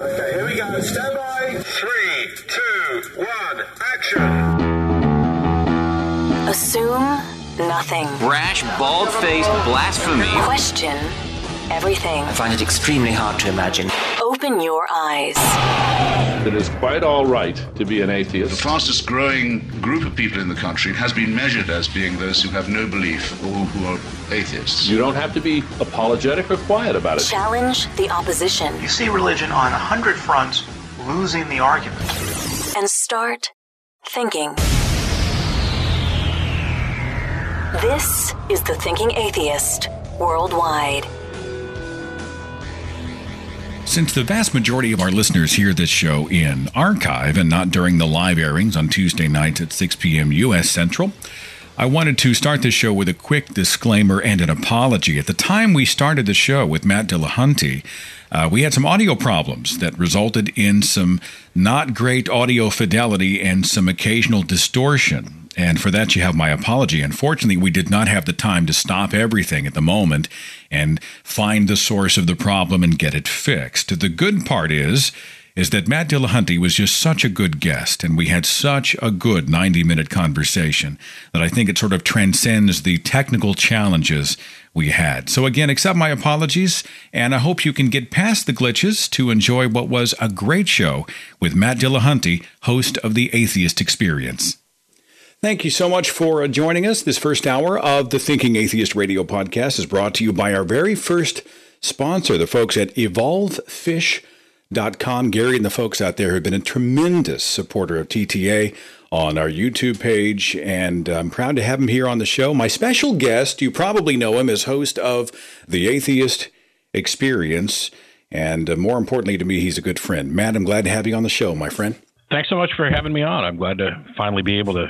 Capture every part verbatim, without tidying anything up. Okay, here we go. Stand by. Three, two, one, action. Assume nothing. Rash, bald-faced blasphemy. Question everything. I find it extremely hard to imagine. Open your eyes. It is quite all right to be an atheist. The fastest growing group of people in the country has been measured as being those who have no belief or who are atheists. You don't have to be apologetic or quiet about it. Challenge the opposition. You see religion on a hundred fronts losing the argument. And start thinking. This is The Thinking Atheist, worldwide. Since the vast majority of our listeners hear this show in archive and not during the live airings on Tuesday nights at six p.m. U S Central, I wanted to start this show with a quick disclaimer and an apology. At the time we started the show with Matt Dillahunty, uh, we had some audio problems that resulted in some not great audio fidelity and some occasional distortion. And for that, you have my apology. Unfortunately, we did not have the time to stop everything at the moment and find the source of the problem and get it fixed. The good part is, is that Matt Dillahunty was just such a good guest, and we had such a good ninety-minute conversation that I think it sort of transcends the technical challenges we had. So again, accept my apologies, and I hope you can get past the glitches to enjoy what was a great show with Matt Dillahunty, host of The Atheist Experience. Thank you so much for joining us. This first hour of the Thinking Atheist radio podcast is brought to you by our very first sponsor, the folks at Evolve Fish dot com. Gary and the folks out there have been a tremendous supporter of T T A on our YouTube page, and I'm proud to have him here on the show. My special guest, you probably know him as host of The Atheist Experience, and more importantly to me, he's a good friend. Matt, I'm glad to have you on the show, my friend. Thanks so much for having me on. I'm glad to finally be able to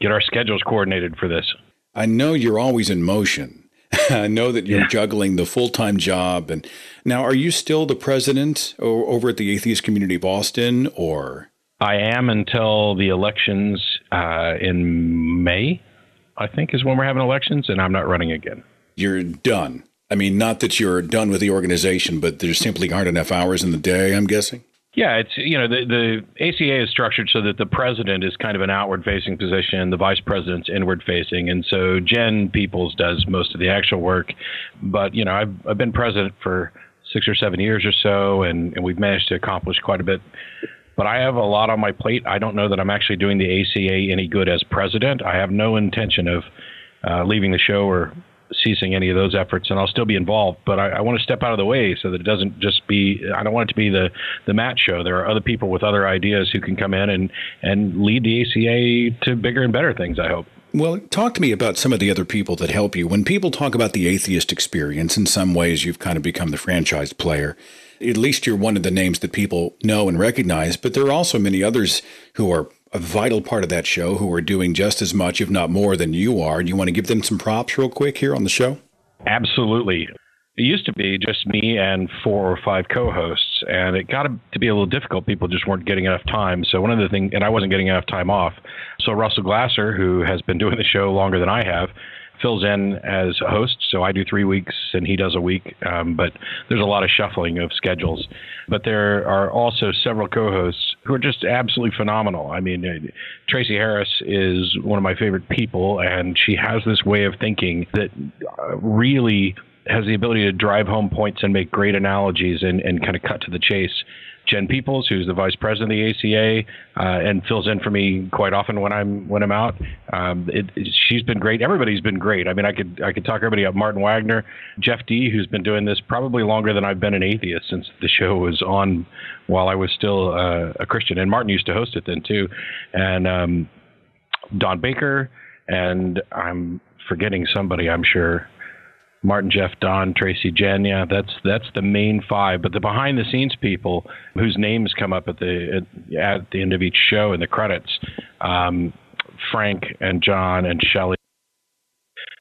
get our schedules coordinated for this. I know you're always in motion. I know that you're yeah. juggling the full-time job. And now, are you still the president o over at the Atheist Community of Austin, or? I am until the elections uh, in May, I think, is when we're having elections, and I'm not running again. You're done. I mean, not that you're done with the organization, but there simply aren't enough hours in the day, I'm guessing. Yeah, it's, you know, the, the A C A is structured so that the president is kind of an outward-facing position, the vice president's inward-facing, and so Jen Peoples does most of the actual work. But, you know, I've, I've been president for six or seven years or so, and, and we've managed to accomplish quite a bit. But I have a lot on my plate. I don't know that I'm actually doing the A C A any good as president. I have no intention of uh, leaving the show or ceasing any of those efforts, and I'll still be involved, but I, I want to step out of the way so that it doesn't just be, I don't want it to be the, the Matt show. There are other people with other ideas who can come in and, and lead the A C A to bigger and better things, I hope. Well, talk to me about some of the other people that help you. When people talk about the Atheist Experience, in some ways you've kind of become the franchise player. At least you're one of the names that people know and recognize, but there are also many others who are a vital part of that show, who are doing just as much, if not more, than you are. Do you want to give them some props real quick here on the show? Absolutely. It used to be just me and four or five co-hosts, and it got to be a little difficult. People just weren't getting enough time. So one of the things, and I wasn't getting enough time off. So Russell Glasser, who has been doing the show longer than I have, fills in as a host. So I do three weeks and he does a week, um, but there's a lot of shuffling of schedules. But there are also several co-hosts who are just absolutely phenomenal. I mean, uh, Tracy Harris is one of my favorite people, and she has this way of thinking that uh, really has the ability to drive home points and make great analogies and, and kind of cut to the chase. Jen Peoples, who's the vice president of the A C A, uh, and fills in for me quite often when I'm when I'm out. Um, it, she's been great. Everybody's been great. I mean, I could I could talk everybody up. Martin Wagner, Jeff D, who's been doing this probably longer than I've been an atheist, since the show was on while I was still uh, a Christian. And Martin used to host it then too. And um, Don Baker, and I'm forgetting somebody, I'm sure. Martin, Jeff, Don, Tracy, Jen, yeah, that's that's the main five. But the behind-the-scenes people whose names come up at the at, at the end of each show in the credits, um, Frank and John and Shelley,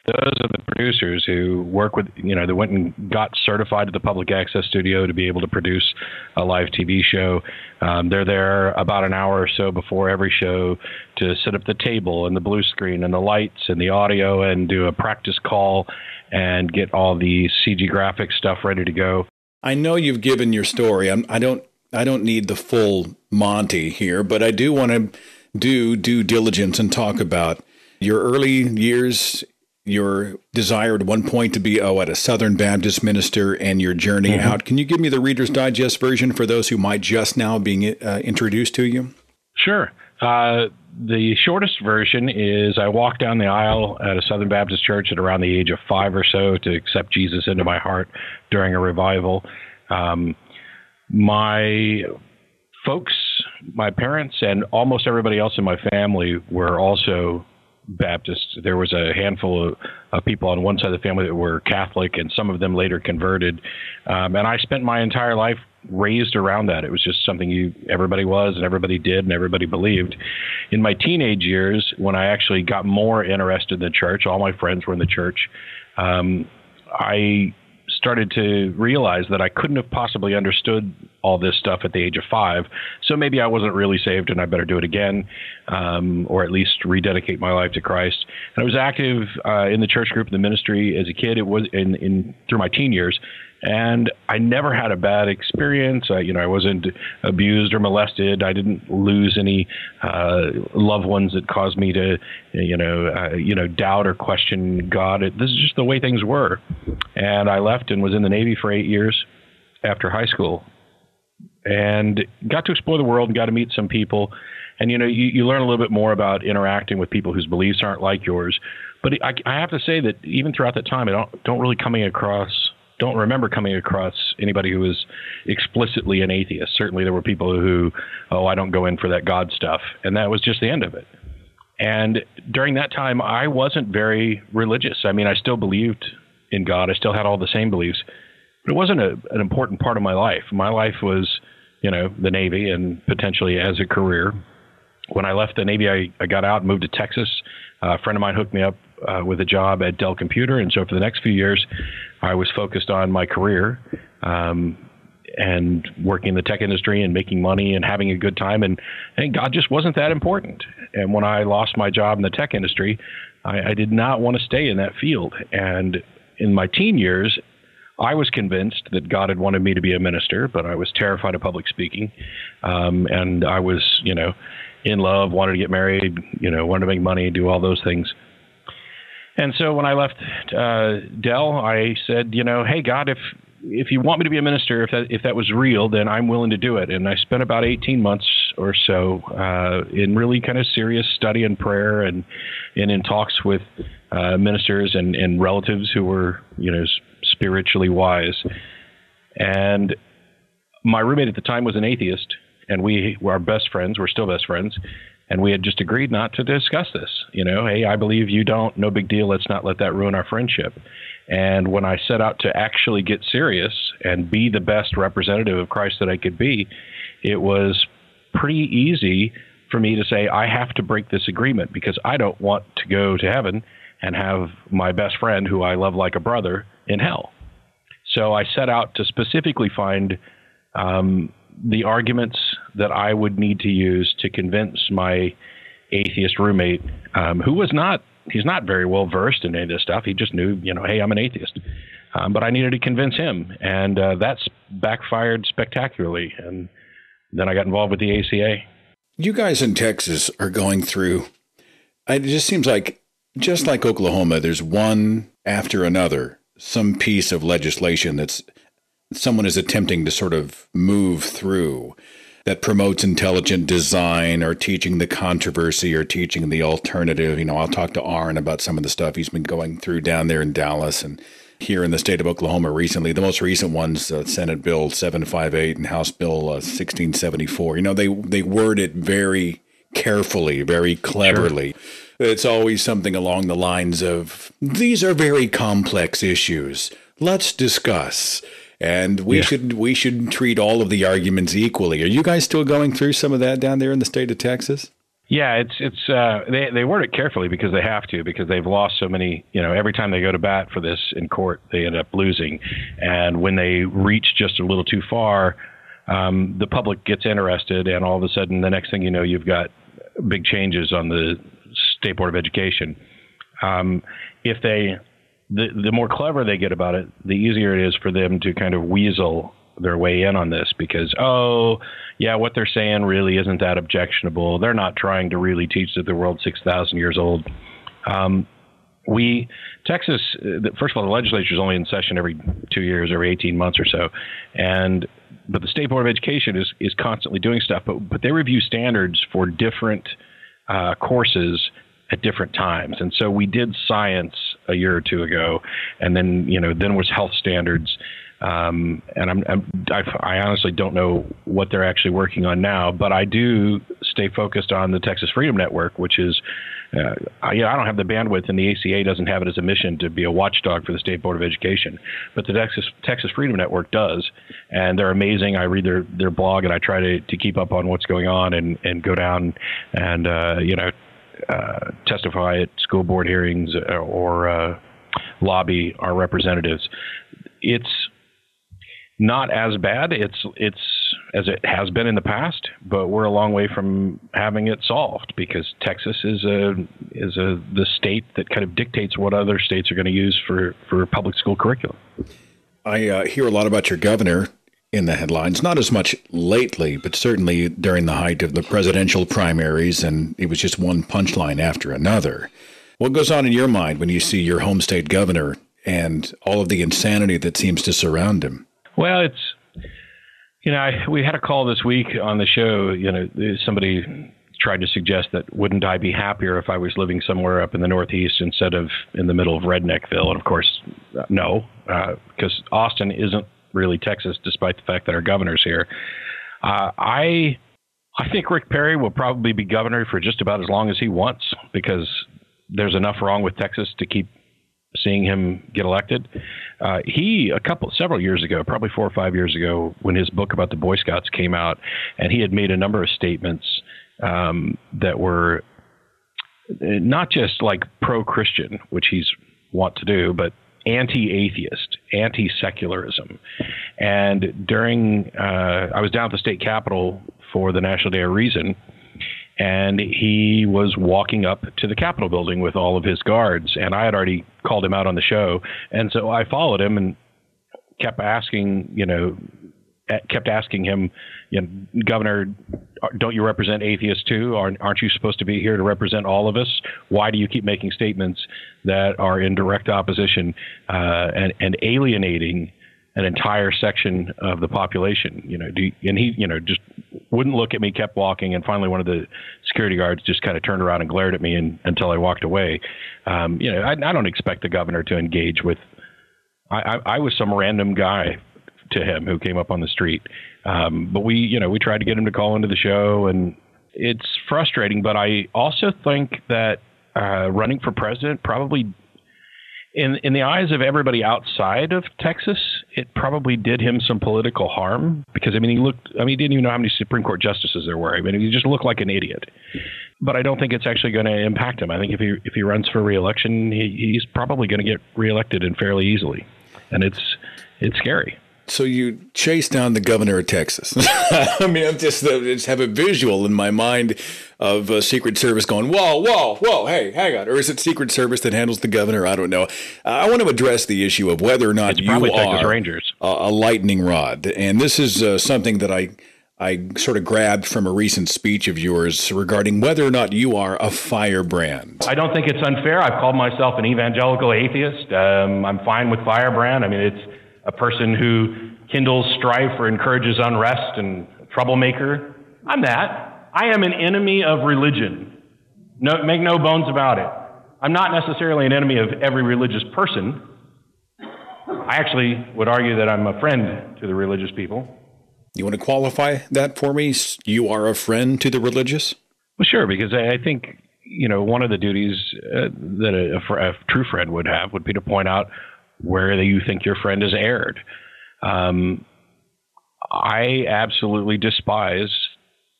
those are the producers who work with, you know, they went and got certified at the Public Access Studio to be able to produce a live T V show. Um, they're there about an hour or so before every show to set up the table and the blue screen and the lights and the audio and do a practice call and get all the C G graphic stuff ready to go. I know you've given your story. I'm, I don't I don't need the full Monty here, but I do want to do due diligence and talk about your early years, your desire at one point to be oh, at a Southern Baptist minister, and your journey mm-hmm. out. Can you give me the Reader's Digest version for those who might just now being uh, introduced to you? Sure. Uh, the shortest version is I walked down the aisle at a Southern Baptist church at around the age of five or so to accept Jesus into my heart during a revival. Um, my folks, my parents, and almost everybody else in my family were also Baptists. There was a handful of, of people on one side of the family that were Catholic, and some of them later converted. Um, and I spent my entire life raised around that. It was just something you everybody was and everybody did and everybody believed. In my teenage years, when I actually got more interested in the church, all my friends were in the church, um, I started to realize that I couldn't have possibly understood all this stuff at the age of five. So maybe I wasn't really saved and I better do it again, um, or at least rededicate my life to Christ. And I was active uh, in the church group, in the ministry as a kid. It was in, in through my teen years. And I never had a bad experience. I, you know, I wasn't abused or molested. I didn't lose any uh, loved ones that caused me to, you know, uh, you know, doubt or question God. It, this is just the way things were. And I left and was in the Navy for eight years after high school, and got to explore the world and got to meet some people. And, you know, you, you learn a little bit more about interacting with people whose beliefs aren't like yours. But I, I have to say that even throughout that time, I don't, don't really coming across. don't remember coming across anybody who was explicitly an atheist. Certainly there were people who, oh, I don't go in for that God stuff. And that was just the end of it. And during that time, I wasn't very religious. I mean, I still believed in God. I still had all the same beliefs, but it wasn't a, an important part of my life. My life was, you know, the Navy and potentially as a career. When I left the Navy, I, I got out and moved to Texas. Uh, a friend of mine hooked me up uh, with a job at Dell Computer. And so for the next few years, I was focused on my career um, and working in the tech industry and making money and having a good time. And, and God just wasn't that important. And when I lost my job in the tech industry, I, I did not want to stay in that field. And in my teen years, I was convinced that God had wanted me to be a minister, but I was terrified of public speaking. Um, and I was, you know, in love, wanted to get married, you know, wanted to make money, do all those things. And so when I left uh, Dell, I said, you know, hey, God, if if you want me to be a minister, if that, if that was real, then I'm willing to do it. And I spent about eighteen months or so uh, in really kind of serious study and prayer and, and in talks with uh, ministers and, and relatives who were, you know, spiritually wise. And my roommate at the time was an atheist, and we were best friends. We're still best friends. And we had just agreed not to discuss this. You know, hey, I believe you don't. No big deal. Let's not let that ruin our friendship. And when I set out to actually get serious and be the best representative of Christ that I could be, it was pretty easy for me to say, I have to break this agreement because I don't want to go to heaven and have my best friend, who I love like a brother, in hell. So I set out to specifically find um, the arguments that I would need to use to convince my atheist roommate, um, who was not, he's not very well versed in any of this stuff. He just knew, you know, hey, I'm an atheist. Um, but I needed to convince him. And uh, that's backfired spectacularly. And then I got involved with the A C A. You guys in Texas are going through, it just seems like, just like Oklahoma, there's one after another, some piece of legislation that's someone is attempting to sort of move through that promotes intelligent design or teaching the controversy or teaching the alternative. You know, I'll talk to Arn about some of the stuff he's been going through down there in Dallas and here in the state of Oklahoma recently. The most recent ones, uh, Senate Bill seven fifty-eight and House Bill uh, sixteen seventy-four. You know, they, they word it very carefully, very cleverly. Sure. It's always something along the lines of, these are very complex issues. Let's discuss. And we yeah. should we should treat all of the arguments equally. Are you guys still going through some of that down there in the state of Texas? Yeah, it's it's uh, they they word it carefully because they have to, because they've lost so many. You know, every time they go to bat for this in court, they end up losing. And when they reach just a little too far, um, the public gets interested, and all of a sudden, the next thing you know, you've got big changes on the State Board of Education. Um, if they The, the more clever they get about it, the easier it is for them to kind of weasel their way in on this because, oh, yeah, what they're saying really isn't that objectionable. They're not trying to really teach that the world's six thousand years old. Um, we, Texas, first of all, the legislature is only in session every two years, every eighteen months or so. And but the State Board of Education is, is constantly doing stuff, but, but they review standards for different uh, courses at different times. And so we did science a year or two ago, and then, you know, then was health standards. Um, and I'm, I'm, I, I honestly don't know what they're actually working on now, but I do stay focused on the Texas Freedom Network, which is, uh, I, you know, I don't have the bandwidth, and the A C A doesn't have it as a mission to be a watchdog for the State Board of Education, but the Texas Texas Freedom Network does, and they're amazing. I read their, their blog, and I try to, to keep up on what's going on and, and go down and, uh, you know, uh, testify at school board hearings or uh, lobby our representatives. It's not as bad it's it's as it has been in the past, but we're a long way from having it solved because Texas is a is a the state that kind of dictates what other states are going to use for for public school curriculum. I uh, hear a lot about your governor in the headlines, not as much lately, but certainly during the height of the presidential primaries, and it was just one punchline after another. What goes on in your mind when you see your home state governor and all of the insanity that seems to surround him? Well, it's, you know, I, we had a call this week on the show, you know, somebody tried to suggest that wouldn't I be happier if I was living somewhere up in the Northeast instead of in the middle of Redneckville? And of course, no, uh, because Austin isn't really Texas, despite the fact that our governor's here. Uh, I, I think Rick Perry will probably be governor for just about as long as he wants, because there's enough wrong with Texas to keep seeing him get elected. Uh, he, a couple, several years ago, probably four or five years ago, when his book about the Boy Scouts came out, and he had made a number of statements um, that were not just like pro-Christian, which he's wont to do, but anti-atheist, anti-secularism. And during, uh, I was down at the state capitol for the National Day of Reason, and he was walking up to the Capitol building with all of his guards. And I had already called him out on the show. And so I followed him and kept asking, you know, kept asking him, you know, Governor, don't you represent atheists too? Aren't, aren't you supposed to be here to represent all of us? Why do you keep making statements that are in direct opposition uh, and, and alienating an entire section of the population, you know, do you, and he, you know, just wouldn't look at me, kept walking. And finally, one of the security guards just kind of turned around and glared at me and, until I walked away. Um, you know, I, I don't expect the governor to engage with, I, I, I was some random guy to him who came up on the street. Um, but we, you know, we tried to get him to call into the show, and it's frustrating. But I also think that uh, running for president probably, In in the eyes of everybody outside of Texas, it probably did him some political harm, because, I mean, he looked, I mean, he didn't even know how many Supreme Court justices there were. I mean, he just looked like an idiot. But I don't think it's actually going to impact him. I think if he if he runs for reelection, he, he's probably going to get reelected and fairly easily. And it's it's scary. So you chase down the governor of Texas. I mean, I'm just, I just have a visual in my mind of uh, Secret Service going, whoa, whoa, whoa, hey, hang on. Or is it Secret Service that handles the governor? I don't know. Uh, I want to address the issue of whether or not you are Rangers. A, a lightning rod. And this is uh, something that I, I sort of grabbed from a recent speech of yours regarding whether or not you are a firebrand. I don't think it's unfair. I've called myself an evangelical atheist. Um, I'm fine with firebrand. I mean, it's a person who kindles strife or encourages unrest and troublemaker. I'm that. I am an enemy of religion. No, make no bones about it. I'm not necessarily an enemy of every religious person. I actually would argue that I'm a friend to the religious people. You want to qualify that for me? You are a friend to the religious? Well, sure, because I think, you know, one of the duties uh, that a, a, a true friend would have would be to point out where you think your friend has erred. Um, I absolutely despise,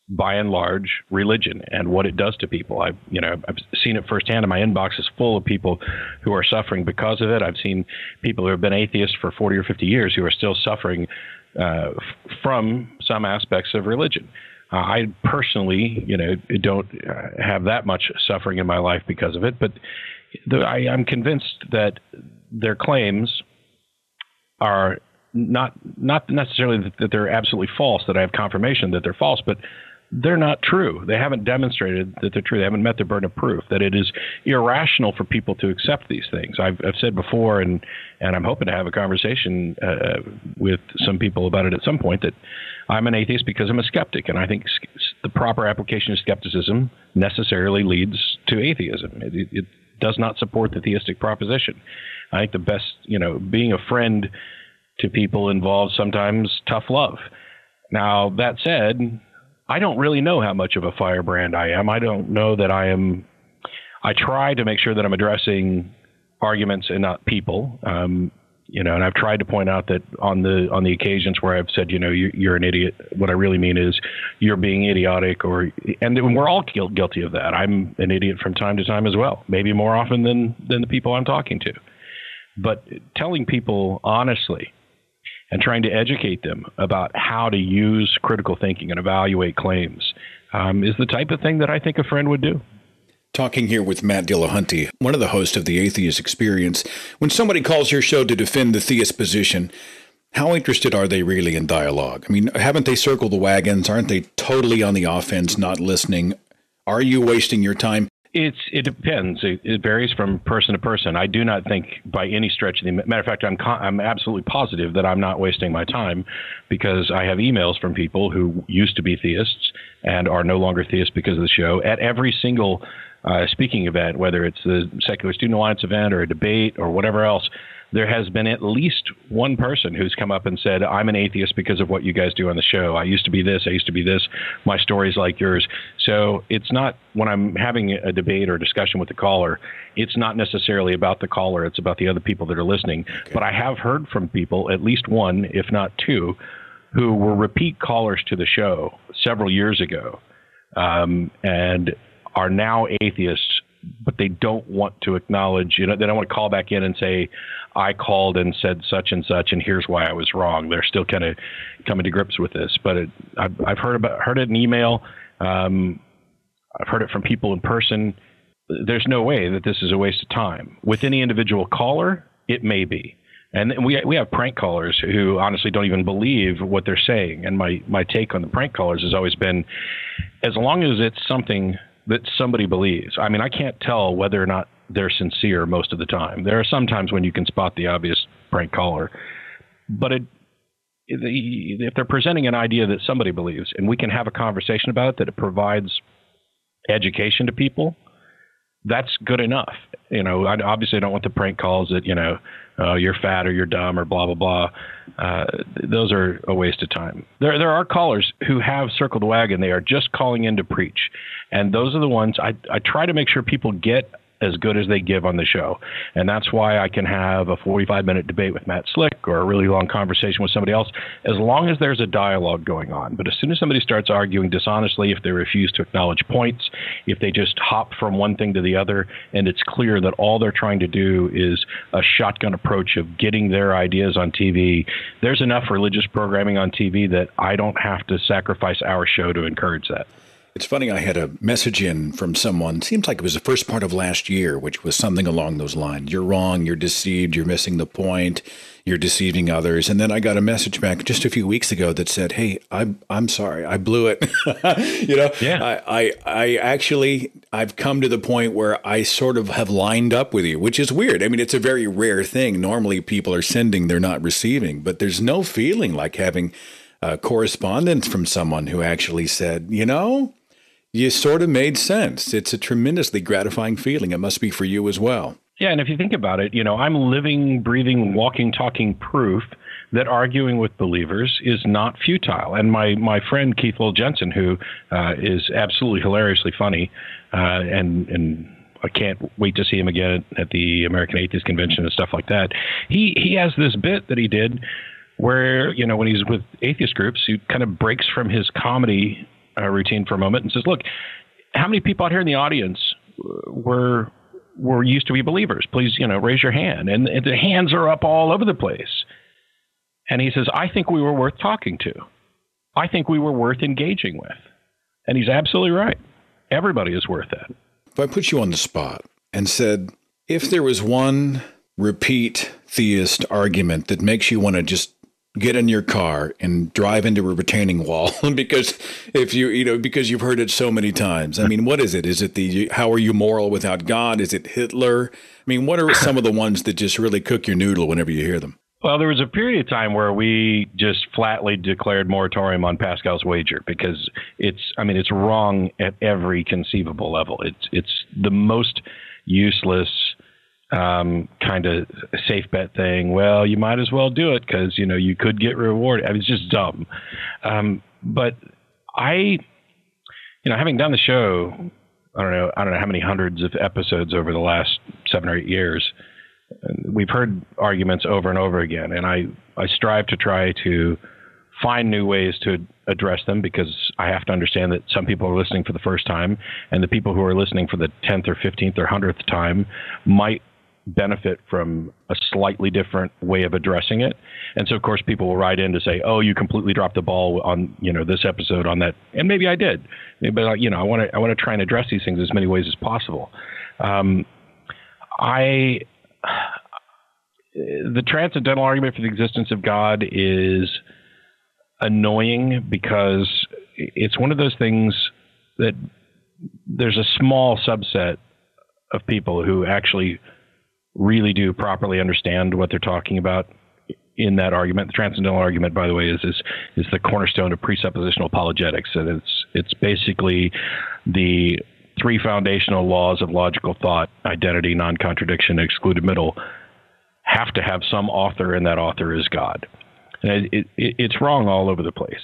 by and large, religion and what it does to people. I, you know, I've seen it firsthand, and my inbox is full of people who are suffering because of it. I've seen people who have been atheists for forty or fifty years who are still suffering uh, from some aspects of religion. Uh, I personally, you know, don't uh, have that much suffering in my life because of it, but the, I, I'm convinced that their claims are not not necessarily that they're absolutely false, that I have confirmation that they're false, but they're not true. They haven't demonstrated that they're true. They haven't met their burden of proof, that it is irrational for people to accept these things. I've, I've said before, and, and I'm hoping to have a conversation uh, with some people about it at some point, that I'm an atheist because I'm a skeptic, and I think the proper application of skepticism necessarily leads to atheism. It, it does not support the theistic proposition. I think the best, you know, being a friend to people involves sometimes tough love. Now, that said, I don't really know how much of a firebrand I am. I don't know that I am. I try to make sure that I'm addressing arguments and not people. Um, you know, and I've tried to point out that on the on the occasions where I've said, you know, you, you're an idiot, what I really mean is you're being idiotic, or and we're all guilty of that. I'm an idiot from time to time as well, maybe more often than than the people I'm talking to. But telling people honestly and trying to educate them about how to use critical thinking and evaluate claims um, is the type of thing that I think a friend would do. Talking here with Matt Dillahunty, one of the hosts of The Atheist Experience. When somebody calls your show to defend the theist position, how interested are they really in dialogue? I mean, haven't they circled the wagons? Aren't they totally on the offense, not listening? Are you wasting your time? It's, it depends. It, it varies from person to person. I do not think by any stretch of the matter of fact, I'm, con- I'm absolutely positive that I'm not wasting my time, because I have emails from people who used to be theists and are no longer theists because of the show at every single uh, speaking event, whether it's the Secular Student Alliance event or a debate or whatever else. There has been at least one person who's come up and said, I'm an atheist because of what you guys do on the show. I used to be this. I used to be this. My story's like yours. So it's not, when I'm having a debate or a discussion with the caller, it's not necessarily about the caller. It's about the other people that are listening. Okay. But I have heard from people, at least one, if not two, who were repeat callers to the show several years ago um, and are now atheists, but they don't want to acknowledge, you know, they don't want to call back in and say, I called and said such and such, and here's why I was wrong. They're still kind of coming to grips with this, but it, I've, I've heard about, heard it in email. Um, I've heard it from people in person. There's no way that this is a waste of time. With any individual caller, it may be. And we we have prank callers who honestly don't even believe what they're saying. And my, my take on the prank callers has always been, as long as it's something that somebody believes. I mean, I can't tell whether or not they're sincere most of the time. There are some times when you can spot the obvious prank caller, but it, if they're presenting an idea that somebody believes and we can have a conversation about it, that it provides education to people, that's good enough. You know, I obviously don't want the prank calls that, you know, uh, you're fat or you're dumb or blah, blah, blah. Uh, those are a waste of time. There there are callers who have circled the wagon. They are just calling in to preach. And those are the ones I, I try to make sure people get as good as they give on the show. And that's why I can have a forty-five minute debate with Matt Slick or a really long conversation with somebody else, as long as there's a dialogue going on. But as soon as somebody starts arguing dishonestly, if they refuse to acknowledge points, if they just hop from one thing to the other, and it's clear that all they're trying to do is a shotgun approach of getting their ideas on T V, there's enough religious programming on T V that I don't have to sacrifice our show to encourage that. It's funny, I had a message in from someone, seems like it was the first part of last year, which was something along those lines. You're wrong, you're deceived, you're missing the point, you're deceiving others. And then I got a message back just a few weeks ago that said, hey, I'm, I'm sorry, I blew it. You know, yeah. I, I, I actually, I've come to the point where I sort of have lined up with you, which is weird. I mean, it's a very rare thing. Normally people are sending, they're not receiving, but there's no feeling like having uh, correspondence from someone who actually said, you know, you sort of made sense. It's a tremendously gratifying feeling. It must be for you as well. Yeah, and if you think about it, you know, I'm living, breathing, walking, talking proof that arguing with believers is not futile. And my my friend Keith Lowell Jensen, who uh, is absolutely hilariously funny, uh, and and I can't wait to see him again at the American Atheist Convention and stuff like that. He he has this bit that he did where, you know, when he's with atheist groups, he kind of breaks from his comedy Uh, routine for a moment and says, look, how many people out here in the audience were were used to be believers? Please, you know, raise your hand. And, and the hands are up all over the place. And he says, I think we were worth talking to. I think we were worth engaging with. And he's absolutely right. Everybody is worth that. If I put you on the spot and said, if there was one repeat theist argument that makes you want to just get in your car and drive into a retaining wall because if you, you know, because you've heard it so many times. I mean, what is it? Is it the, how are you moral without God? Is it Hitler? I mean, what are some of the ones that just really cook your noodle whenever you hear them? Well, there was a period of time where we just flatly declared moratorium on Pascal's wager because it's, I mean, it's wrong at every conceivable level. It's, it's the most useless Um, kind of safe bet thing. Well, you might as well do it because, you know, you could get rewarded. I mean, it's just dumb. Um, but I, you know, having done the show, I don't know, I don't know how many hundreds of episodes over the last seven or eight years, we've heard arguments over and over again. And I, I strive to try to find new ways to address them because I have to understand that some people are listening for the first time and the people who are listening for the tenth or fifteenth or hundredth time might benefit from a slightly different way of addressing it. And so, of course, people will write in to say, oh, you completely dropped the ball on, you know, this episode on that. And maybe I did. But, you know, I want to I want to try and address these things as many ways as possible. Um, I the transcendental argument for the existence of God is annoying because it's one of those things that there's a small subset of people who actually really do properly understand what they're talking about in that argument. The transcendental argument, by the way, is is, is the cornerstone of presuppositional apologetics. And it's it's basically the three foundational laws of logical thought, identity, non-contradiction, excluded middle, have to have some author, and that author is God. And it, it, it's wrong all over the place.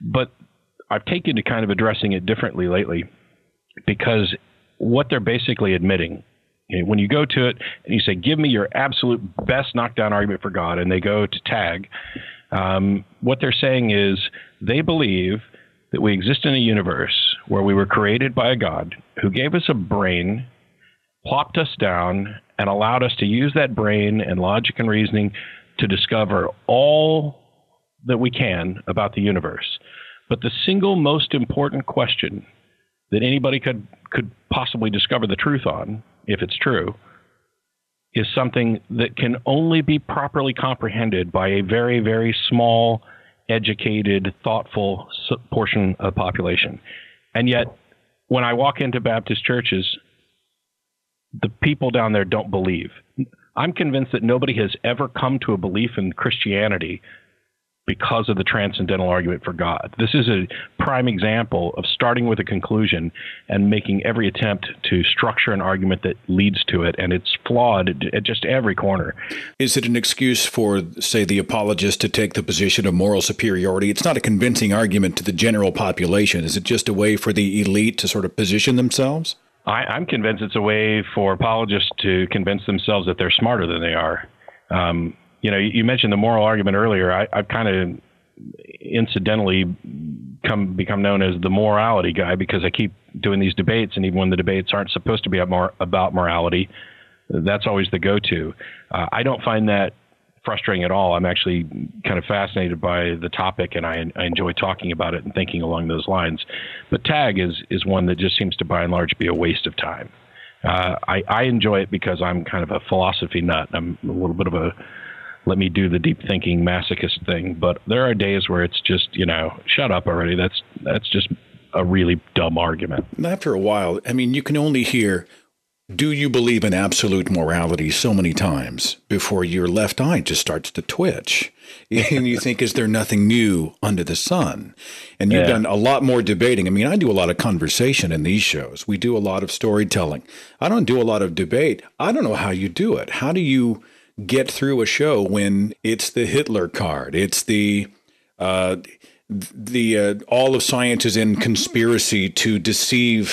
But I've taken to kind of addressing it differently lately because what they're basically admitting, when you go to it and you say, give me your absolute best knockdown argument for God, and they go to tag, um, what they're saying is they believe that we exist in a universe where we were created by a God who gave us a brain, plopped us down, and allowed us to use that brain and logic and reasoning to discover all that we can about the universe. But the single most important question that anybody could, could possibly discover the truth on, if it's true, is something that can only be properly comprehended by a very, very small, educated, thoughtful portion of the population. And yet, when I walk into Baptist churches, the people down there don't believe. I'm convinced that nobody has ever come to a belief in Christianity because of the transcendental argument for God. This is a prime example of starting with a conclusion and making every attempt to structure an argument that leads to it, and it's flawed at just every corner. Is it an excuse for, say, the apologist to take the position of moral superiority? It's not a convincing argument to the general population. Is it just a way for the elite to sort of position themselves? I, I'm convinced it's a way for apologists to convince themselves that they're smarter than they are. Um, You know, you mentioned the moral argument earlier. I, I've kind of incidentally come become known as the morality guy because I keep doing these debates, and even when the debates aren't supposed to be about morality, that's always the go-to. Uh, I don't find that frustrating at all. I'm actually kind of fascinated by the topic, and I, I enjoy talking about it and thinking along those lines. But tag is is one that just seems to, by and large, be a waste of time. Uh, I, I enjoy it because I'm kind of a philosophy nut. I'm a little bit of a let me do the deep thinking masochist thing. But there are days where it's just, you know, shut up already. That's that's just a really dumb argument. After a while, I mean, you can only hear, do you believe in absolute morality, so many times before your left eye just starts to twitch. And you think, is there nothing new under the sun? And you've yeah. done a lot more debating. I mean, I do a lot of conversation in these shows. We do a lot of storytelling. I don't do a lot of debate. I don't know how you do it. How do you get through a show when it's the Hitler card, it's the uh, the uh, all of science is in conspiracy to deceive,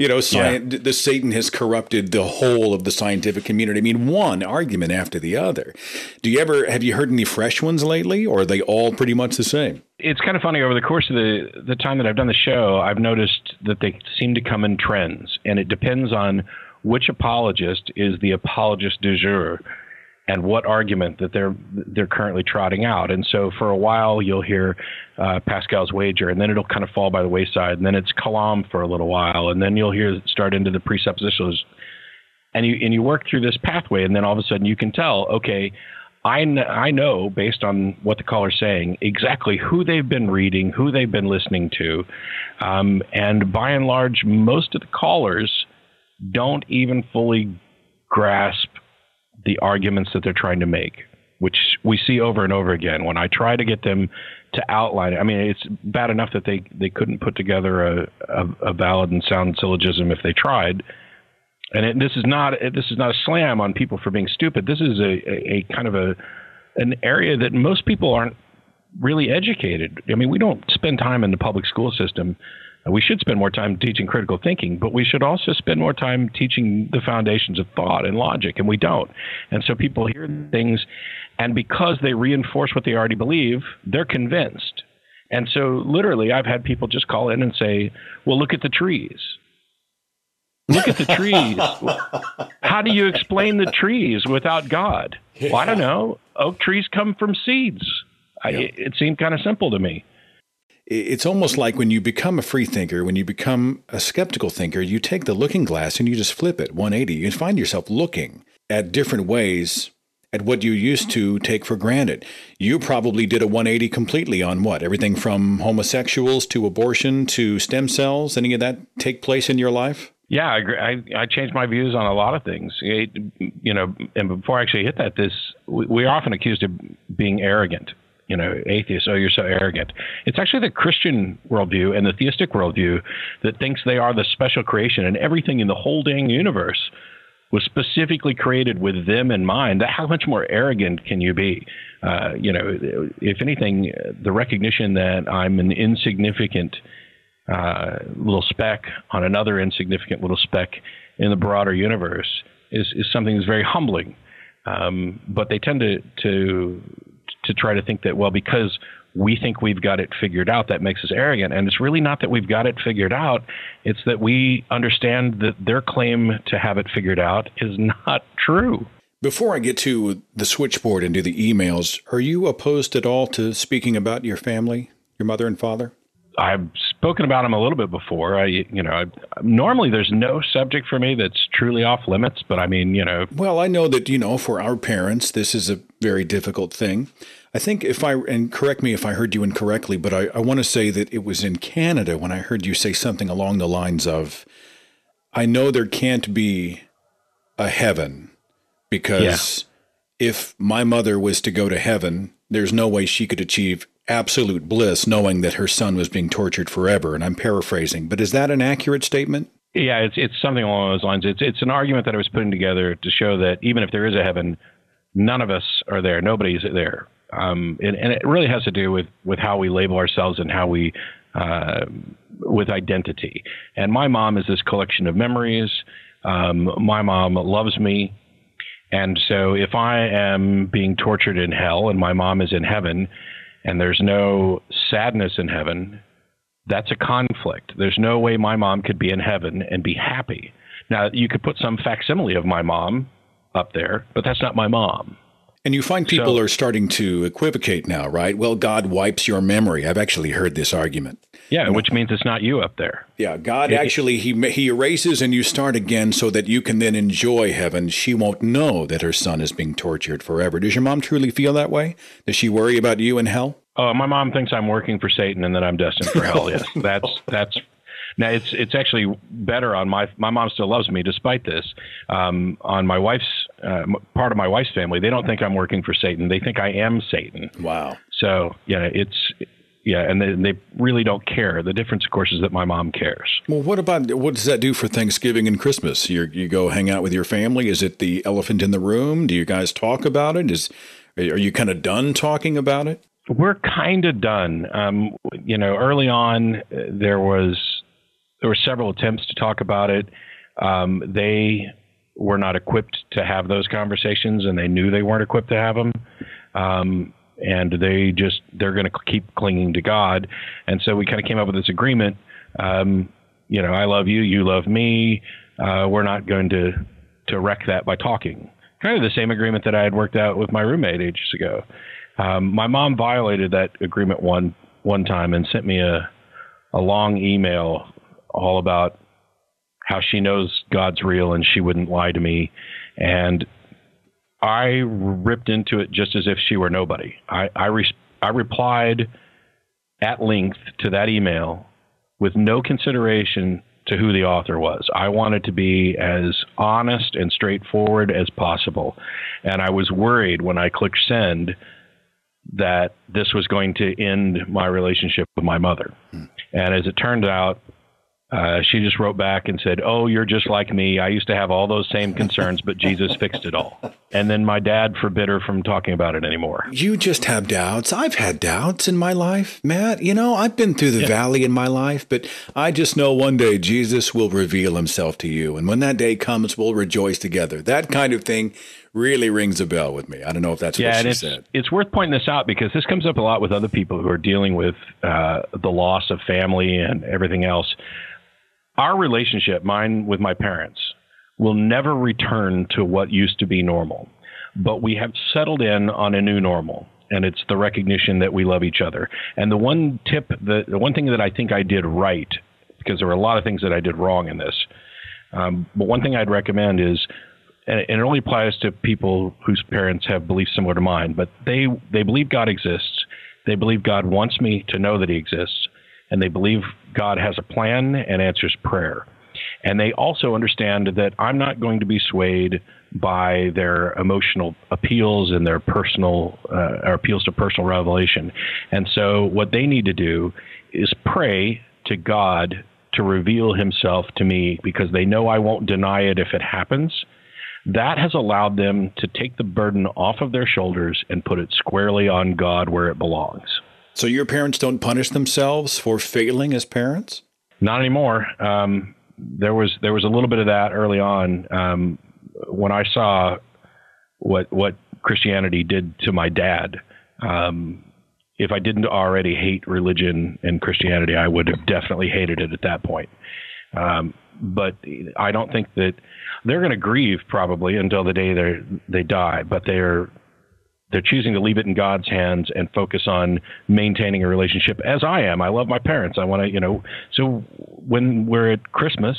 you know, science, yeah. the Satan has corrupted the whole of the scientific community. I mean, one argument after the other. Do you ever have you heard any fresh ones lately, or are they all pretty much the same? It's kind of funny. Over the course of the the time that I've done the show, I've noticed that they seem to come in trends, and it depends on which apologist is the apologist du jour and what argument that they're they're currently trotting out. And so for a while, you'll hear uh, Pascal's wager, and then it'll kind of fall by the wayside, and then it's Kalam for a little while, and then you'll hear start into the presuppositionalist. And you, and you work through this pathway, and then all of a sudden you can tell, okay, I, kn- I know, based on what the caller's saying, exactly who they've been reading, who they've been listening to. Um, and by and large, most of the callers don't even fully grasp the arguments that they're trying to make, which we see over and over again. When I try to get them to outline it, I mean, it's bad enough that they, they couldn't put together a, a, a valid and sound syllogism if they tried. And it, this is not this is not a slam on people for being stupid. This is a, a, a kind of a an area that most people aren't really educated. I mean, we don't spend time in the public school system. We should spend more time teaching critical thinking, but we should also spend more time teaching the foundations of thought and logic, and we don't. And so people hear things, and because they reinforce what they already believe, they're convinced. And so literally, I've had people just call in and say, well, look at the trees. Look at the trees. How do you explain the trees without God? Well, I don't know. Oak trees come from seeds. I, yeah. It seemed kind of simple to me. It's almost like when you become a free thinker, when you become a skeptical thinker, you take the looking glass and you just flip it one eighty. You find yourself looking at different ways at what you used to take for granted. You probably did a one eighty completely on what? Everything from homosexuals to abortion to stem cells. Any of that take place in your life? Yeah, I, I I changed my views on a lot of things, it, you know, and before I actually hit that, this, we, we're often accused of being arrogant, you know, atheists, oh, you're so arrogant. It's actually the Christian worldview and the theistic worldview that thinks they are the special creation and everything in the whole dang universe was specifically created with them in mind. How much more arrogant can you be? Uh, you know, if anything, the recognition that I'm an insignificant Uh, little speck on another insignificant little speck in the broader universe is, is something that's very humbling. Um, but they tend to, to to try to think that, well, because we think we've got it figured out, that makes us arrogant. And it's really not that we've got it figured out. It's that we understand that their claim to have it figured out is not true. Before I get to the switchboard and do the emails, are you opposed at all to speaking about your family, your mother and father? I've spoken about them a little bit before. I, you know, I, normally there's no subject for me that's truly off limits, but I mean, you know. Well, I know that, you know, for our parents, this is a very difficult thing. I think if I, and correct me if I heard you incorrectly, but I, I want to say that it was in Canada when I heard you say something along the lines of, I know there can't be a heaven because yeah. if my mother was to go to heaven, there's no way she could achieve absolute bliss knowing that her son was being tortured forever. And I'm paraphrasing, but is that an accurate statement? Yeah, it's it's something along those lines. It's it's an argument that I was putting together to show that even if there is a heaven, none of us are there. Nobody's there. Um, and, and it really has to do with, with how we label ourselves and how we, uh, with identity. And my mom is this collection of memories. Um, my mom loves me. And so if I am being tortured in hell and my mom is in heaven, and there's no sadness in heaven, that's a conflict. There's no way my mom could be in heaven and be happy. Now, you could put some facsimile of my mom up there, but that's not my mom. And you find people so, are starting to equivocate now, right? Well, God wipes your memory. I've actually heard this argument. Yeah, no. Which means it's not you up there. Yeah, God it, actually, he he erases and you start again so that you can then enjoy heaven. She won't know that her son is being tortured forever. Does your mom truly feel that way? Does she worry about you in hell? Oh, uh, my mom thinks I'm working for Satan and that I'm destined for hell, yes. That's that's... Now, it's it's actually better on my my mom still loves me despite this. Um, on my wife's uh, part of my wife's family, they don't think I'm working for Satan. They think I am Satan. Wow. So, yeah, it's yeah. And they, they really don't care. The difference, of course, is that my mom cares. Well, what about what does that do for Thanksgiving and Christmas? You you go hang out with your family. Is it the elephant in the room? Do you guys talk about it? Is are you kind of done talking about it? We're kind of done. Um, you know, early on, there was. There were several attempts to talk about it. Um, they were not equipped to have those conversations, and they knew they weren't equipped to have them. Um, and they just, they're going to keep clinging to God. And so we kind of came up with this agreement. Um, you know, I love you, you love me. Uh, we're not going to, to wreck that by talking. Kind of the same agreement that I had worked out with my roommate ages ago. Um, my mom violated that agreement one, one time and sent me a, a long email all about how she knows God's real and she wouldn't lie to me. And I ripped into it just as if she were nobody. I, I, re- I replied at length to that email with no consideration to who the author was. I wanted to be as honest and straightforward as possible. And I was worried when I clicked send that this was going to end my relationship with my mother. Mm. And as it turned out, uh, she just wrote back and said, "Oh, you're just like me. I used to have all those same concerns, but Jesus fixed it all." And then my dad forbid her from talking about it anymore. You just have doubts. I've had doubts in my life, Matt. You know, I've been through the yeah. valley in my life, but I just know one day Jesus will reveal himself to you. And when that day comes, we'll rejoice together. That kind of thing really rings a bell with me. I don't know if that's yeah, what she it's, said. It's worth pointing this out because this comes up a lot with other people who are dealing with uh, the loss of family and everything else. Our relationship, mine with my parents, will never return to what used to be normal, but we have settled in on a new normal, and it's the recognition that we love each other. And the one tip, the, the one thing that I think I did right, because there were a lot of things that I did wrong in this, um, but one thing I'd recommend is, and it only applies to people whose parents have beliefs similar to mine, but they, they believe God exists, they believe God wants me to know that he exists, and they believe God has a plan and answers prayer. And they also understand that I'm not going to be swayed by their emotional appeals and their personal uh, or appeals to personal revelation. And so what they need to do is pray to God to reveal himself to me, because they know I won't deny it if it happens. That has allowed them to take the burden off of their shoulders and put it squarely on God where it belongs. So your parents don't punish themselves for failing as parents? Not anymore. Um, There was there was a little bit of that early on um, when I saw what what Christianity did to my dad. Um, if I didn't already hate religion and Christianity, I would have definitely hated it at that point. Um, but I don't think that they're going to grieve probably until the day they they die. But they're they're choosing to leave it in God's hands and focus on maintaining a relationship, as I am. I love my parents. I want to, you know, so when we're at Christmas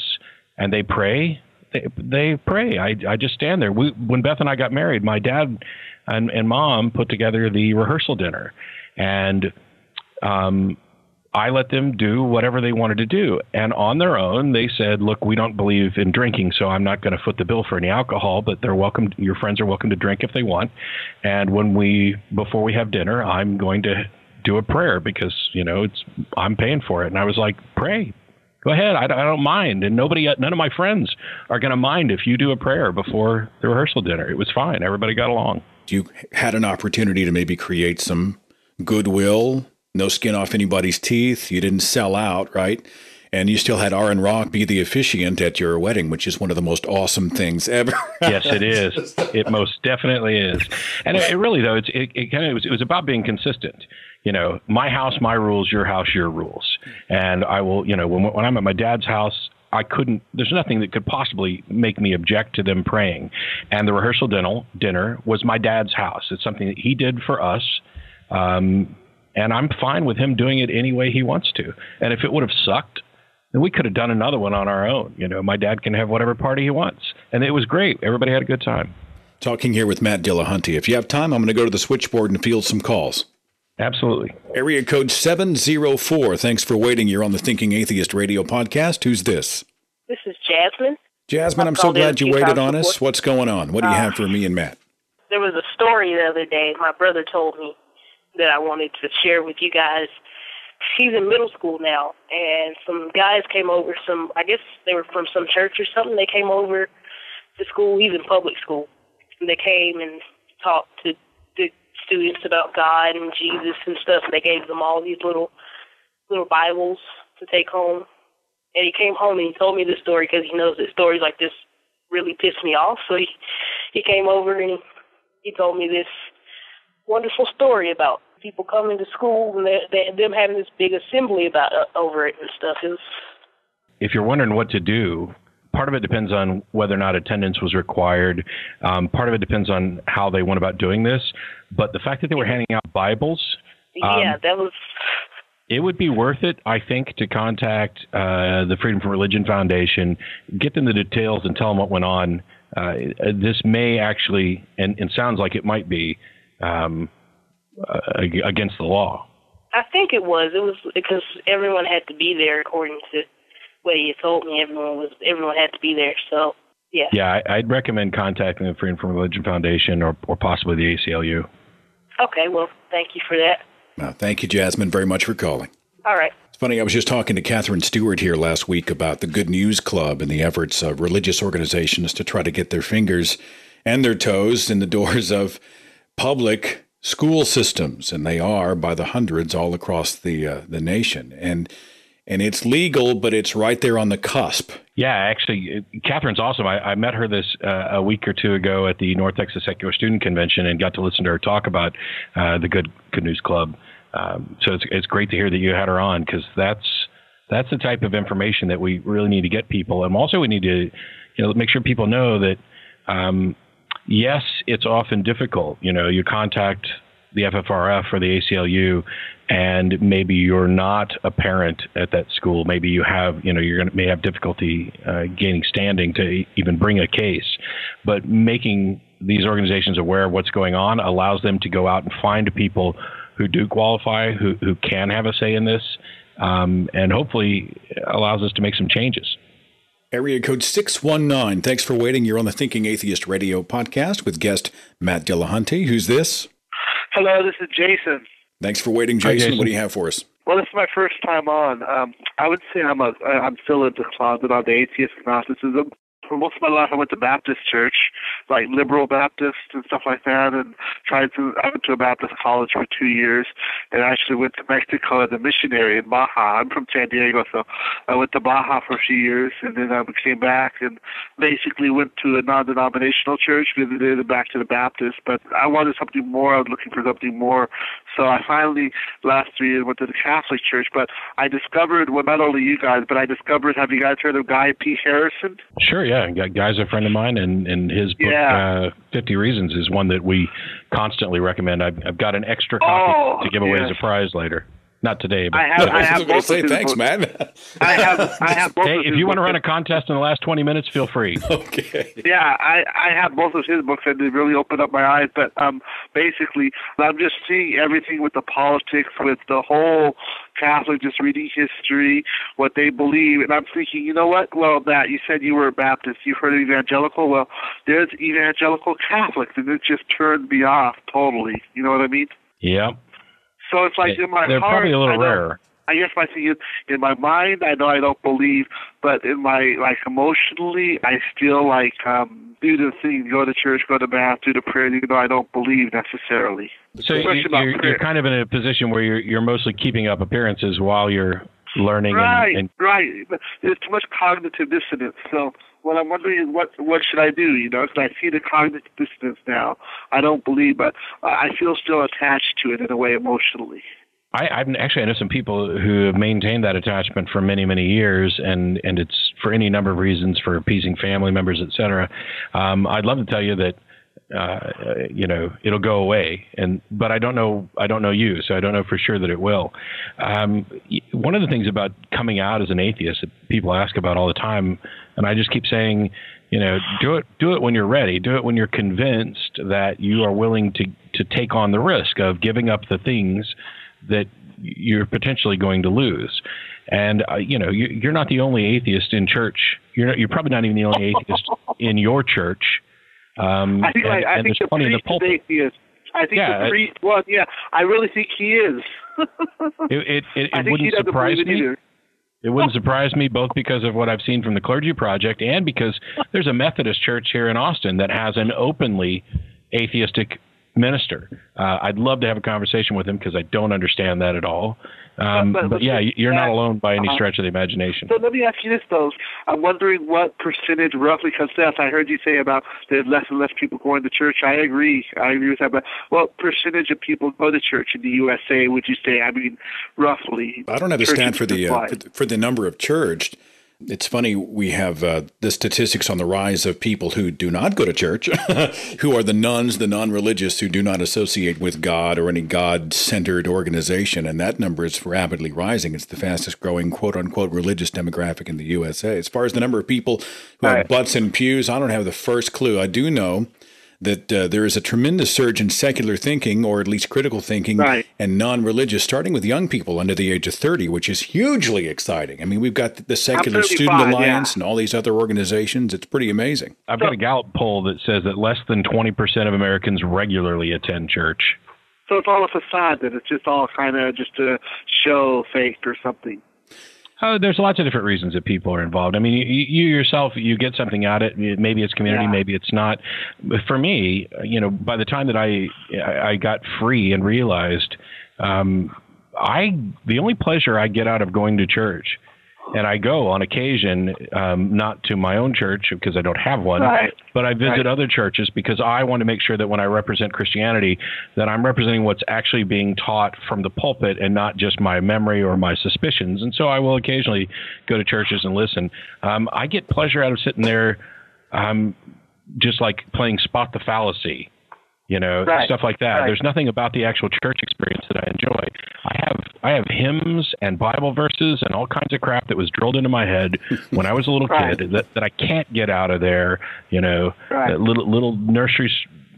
and they pray, they, they pray. I, I just stand there. We, when Beth and I got married, my dad and, and mom put together the rehearsal dinner, and um, I let them do whatever they wanted to do. And on their own, they said, "Look, we don't believe in drinking, so I'm not going to foot the bill for any alcohol, but they're welcome. Your friends are welcome to drink if they want. And when we, before we have dinner, I'm going to do a prayer because, you know, it's, I'm paying for it." And I was like, "Pray, go ahead. I, I don't mind. And nobody, none of my friends are going to mind if you do a prayer before the rehearsal dinner." It was fine. Everybody got along. You had an opportunity to maybe create some goodwill. No skin off anybody's teeth. You didn't sell out, right? And you still had Aaron Rock be the officiant at your wedding, which is one of the most awesome things ever. Yes, it is. It most definitely is. And it, it really, though, it's, it, it kind of was, it was about being consistent. You know, my house, my rules, your house, your rules. And I will, you know, when, when I'm at my dad's house, I couldn't, there's nothing that could possibly make me object to them praying. And the rehearsal dinner, dinner was my dad's house. It's something that he did for us. Um, And I'm fine with him doing it any way he wants to. And if it would have sucked, then we could have done another one on our own. You know, my dad can have whatever party he wants. And it was great. Everybody had a good time. Talking here with Matt Dillahunty. If you have time, I'm going to go to the switchboard and field some calls. Absolutely. Area code seven zero four. Thanks for waiting. You're on the Thinking Atheist radio podcast. Who's this? This is Jasmine. Jasmine, I'm, I'm so glad you waited on us. What's going on? What do you uh, have for me and Matt? There was a story the other day my brother told me that I wanted to share with you guys. She's in middle school now, and some guys came over, some, I guess they were from some church or something. They came over to school. He's in public school. And they came and talked to the students about God and Jesus and stuff. And they gave them all these little little Bibles to take home. And he came home and he told me this story because he knows that stories like this really piss me off. So he, he came over and he, he told me this wonderful story about people coming to school and they, they, them having this big assembly about uh, over it and stuff. It was... If you're wondering what to do, part of it depends on whether or not attendance was required. Um, part of it depends on how they went about doing this. But the fact that they were handing out Bibles, um, yeah, that was. It would be worth it, I think, to contact uh, the Freedom from Religion Foundation, get them the details, and tell them what went on. uh, this may actually, and it sounds like it might be, um, uh, against the law. I think it was. It was because everyone had to be there, according to what you told me. Everyone was. Everyone had to be there. So, yeah. Yeah, I, I'd recommend contacting the Freedom from Religion Foundation or, or possibly the A C L U. Okay. Well, thank you for that. Well, thank you, Jasmine, very much for calling. All right. It's funny. I was just talking to Catherine Stewart here last week about the Good News Club and the efforts of religious organizations to try to get their fingers and their toes in the doors of public school systems, and they are by the hundreds all across the uh, the nation, and and it's legal, but it's right there on the cusp. Yeah, actually, Catherine's awesome. I, I met her this uh, a week or two ago at the North Texas Secular Student Convention, and got to listen to her talk about uh, the Good Good News Club. Um, so it's it's great to hear that you had her on, because that's that's the type of information that we really need to get people, and also we need to you know make sure people know that. Um, Yes, it's often difficult. You know, you contact the F F R F or the A C L U, and maybe you're not a parent at that school. Maybe you have, you know, you're gonna may have difficulty uh, gaining standing to even bring a case. But making these organizations aware of what's going on allows them to go out and find people who do qualify, who who can have a say in this, um, and hopefully allows us to make some changes. Area code six one nine. Thanks for waiting. You're on the Thinking Atheist Radio podcast with guest Matt Dillahunty. Who's this? Hello, this is Jason. Thanks for waiting, Jason. Hi, Jason. What do you have for us? Well, this is my first time on. Um, I would say I'm a, I'm still in the closet on the atheist agnosticism. For most of my life, I went to Baptist church, like liberal Baptist and stuff like that, and tried to. I went to a Baptist college for two years, and I actually went to Mexico as a missionary in Baja. I'm from San Diego, so I went to Baja for a few years, and then I came back and basically went to a non-denominational church, visited back to the Baptist. But I wanted something more. I was looking for something more, so I finally last three years went to the Catholic church. But I discovered, well, not only you guys, but I discovered. Have you guys heard of Guy P. Harrison? Sure, yeah. Yeah, Guy's a friend of mine, and, and his book, yeah. uh, fifty Reasons, is one that we constantly recommend. I've, I've got an extra copy oh, to give away yes. as a prize later. Not today, but I have, no, I I have both say thanks, man. I have, I have both. Hey, if you want to run a contest in the last twenty minutes, feel free. Okay. Yeah, I, I have both of his books, and they really opened up my eyes. But um, basically, I'm just seeing everything with the politics, with the whole Catholic, just reading history, what they believe, and I'm thinking, you know what? Well, Matt, you said you were a Baptist. You've heard of evangelical. Well, there's evangelical Catholics, and it just turned me off totally. You know what I mean? Yeah. So it's like in my They're heart, probably a little I, rarer. I guess my thing is, in my mind, I know I don't believe, but in my, like, emotionally, I still, like, um, do the thing, go to church, go to mass, do the prayer, even though I don't believe necessarily. So you, you're, you're kind of in a position where you're, you're mostly keeping up appearances while you're learning. Right, and, and right. There's too much cognitive dissonance, so... What I'm wondering is what what should I do, you know, because I see the cognitive dissonance now. I don't believe, but I feel still attached to it in a way emotionally. I, I've actually I know some people who have maintained that attachment for many, many years, and, and it's for any number of reasons, for appeasing family members, et cetera. Um, I'd love to tell you that, uh, you know, it'll go away, and but I don't know I don't know you, so I don't know for sure that it will. Um, one of the things about coming out as an atheist that people ask about all the time. And I just keep saying, you know, do it, do it when you're ready. Do it when you're convinced that you are willing to, to take on the risk of giving up the things that you're potentially going to lose. And, uh, you know, you, you're not the only atheist in church. You're not, you're probably not even the only atheist in your church. Um, I think, and, I, I and think there's plenty in the pulpit. Atheist. I think yeah, the priest was, yeah, I really think he is. it it, it, it wouldn't surprise me. Either. It wouldn't surprise me, both because of what I've seen from the Clergy Project and because there's a Methodist church here in Austin that has an openly atheistic minister. Uh, I'd love to have a conversation with him because I don't understand that at all. Um, but, but, but yeah, you're not alone by any stretch of the imagination. So let me ask you this, though. I'm wondering what percentage roughly, because I heard you say about there's less and less people going to church. I agree. I agree with that. But what percentage of people go to church in the U S A would you say? I mean, roughly. I don't have a stand for the uh, for the number of church. It's funny, we have uh, the statistics on the rise of people who do not go to church, who are the nuns, the non-religious, who do not associate with God or any God-centered organization, and that number is rapidly rising. It's the fastest-growing, quote-unquote, religious demographic in the U S A. As far as the number of people who have butts in pews, I don't have the first clue. I do know that uh, there is a tremendous surge in secular thinking, or at least critical thinking, right, and non-religious, starting with young people under the age of thirty, which is hugely exciting. I mean, we've got the Secular Student Alliance, yeah, and all these other organizations. It's pretty amazing. I've got a Gallup poll that says that less than twenty percent of Americans regularly attend church. So it's all a facade, that it's just all kind of just a show faked or something. Oh, there's lots of different reasons that people are involved. I mean, you, you yourself, you get something out of it. Maybe it's community, yeah, maybe it's not. But for me, you know, by the time that I I got free and realized, um, I the only pleasure I get out of going to church, and I go on occasion, um, not to my own church because I don't have one, right, but I visit, right, other churches because I want to make sure that when I represent Christianity, that I'm representing what's actually being taught from the pulpit and not just my memory or my suspicions. And so I will occasionally go to churches and listen. Um, I get pleasure out of sitting there, um, just like playing Spot the Fallacy, you know, right, stuff like that. Right. There's nothing about the actual church experience that I enjoy. I have I have hymns and Bible verses and all kinds of crap that was drilled into my head when I was a little right, kid that, that I can't get out of there, you know, right, that little, little nursery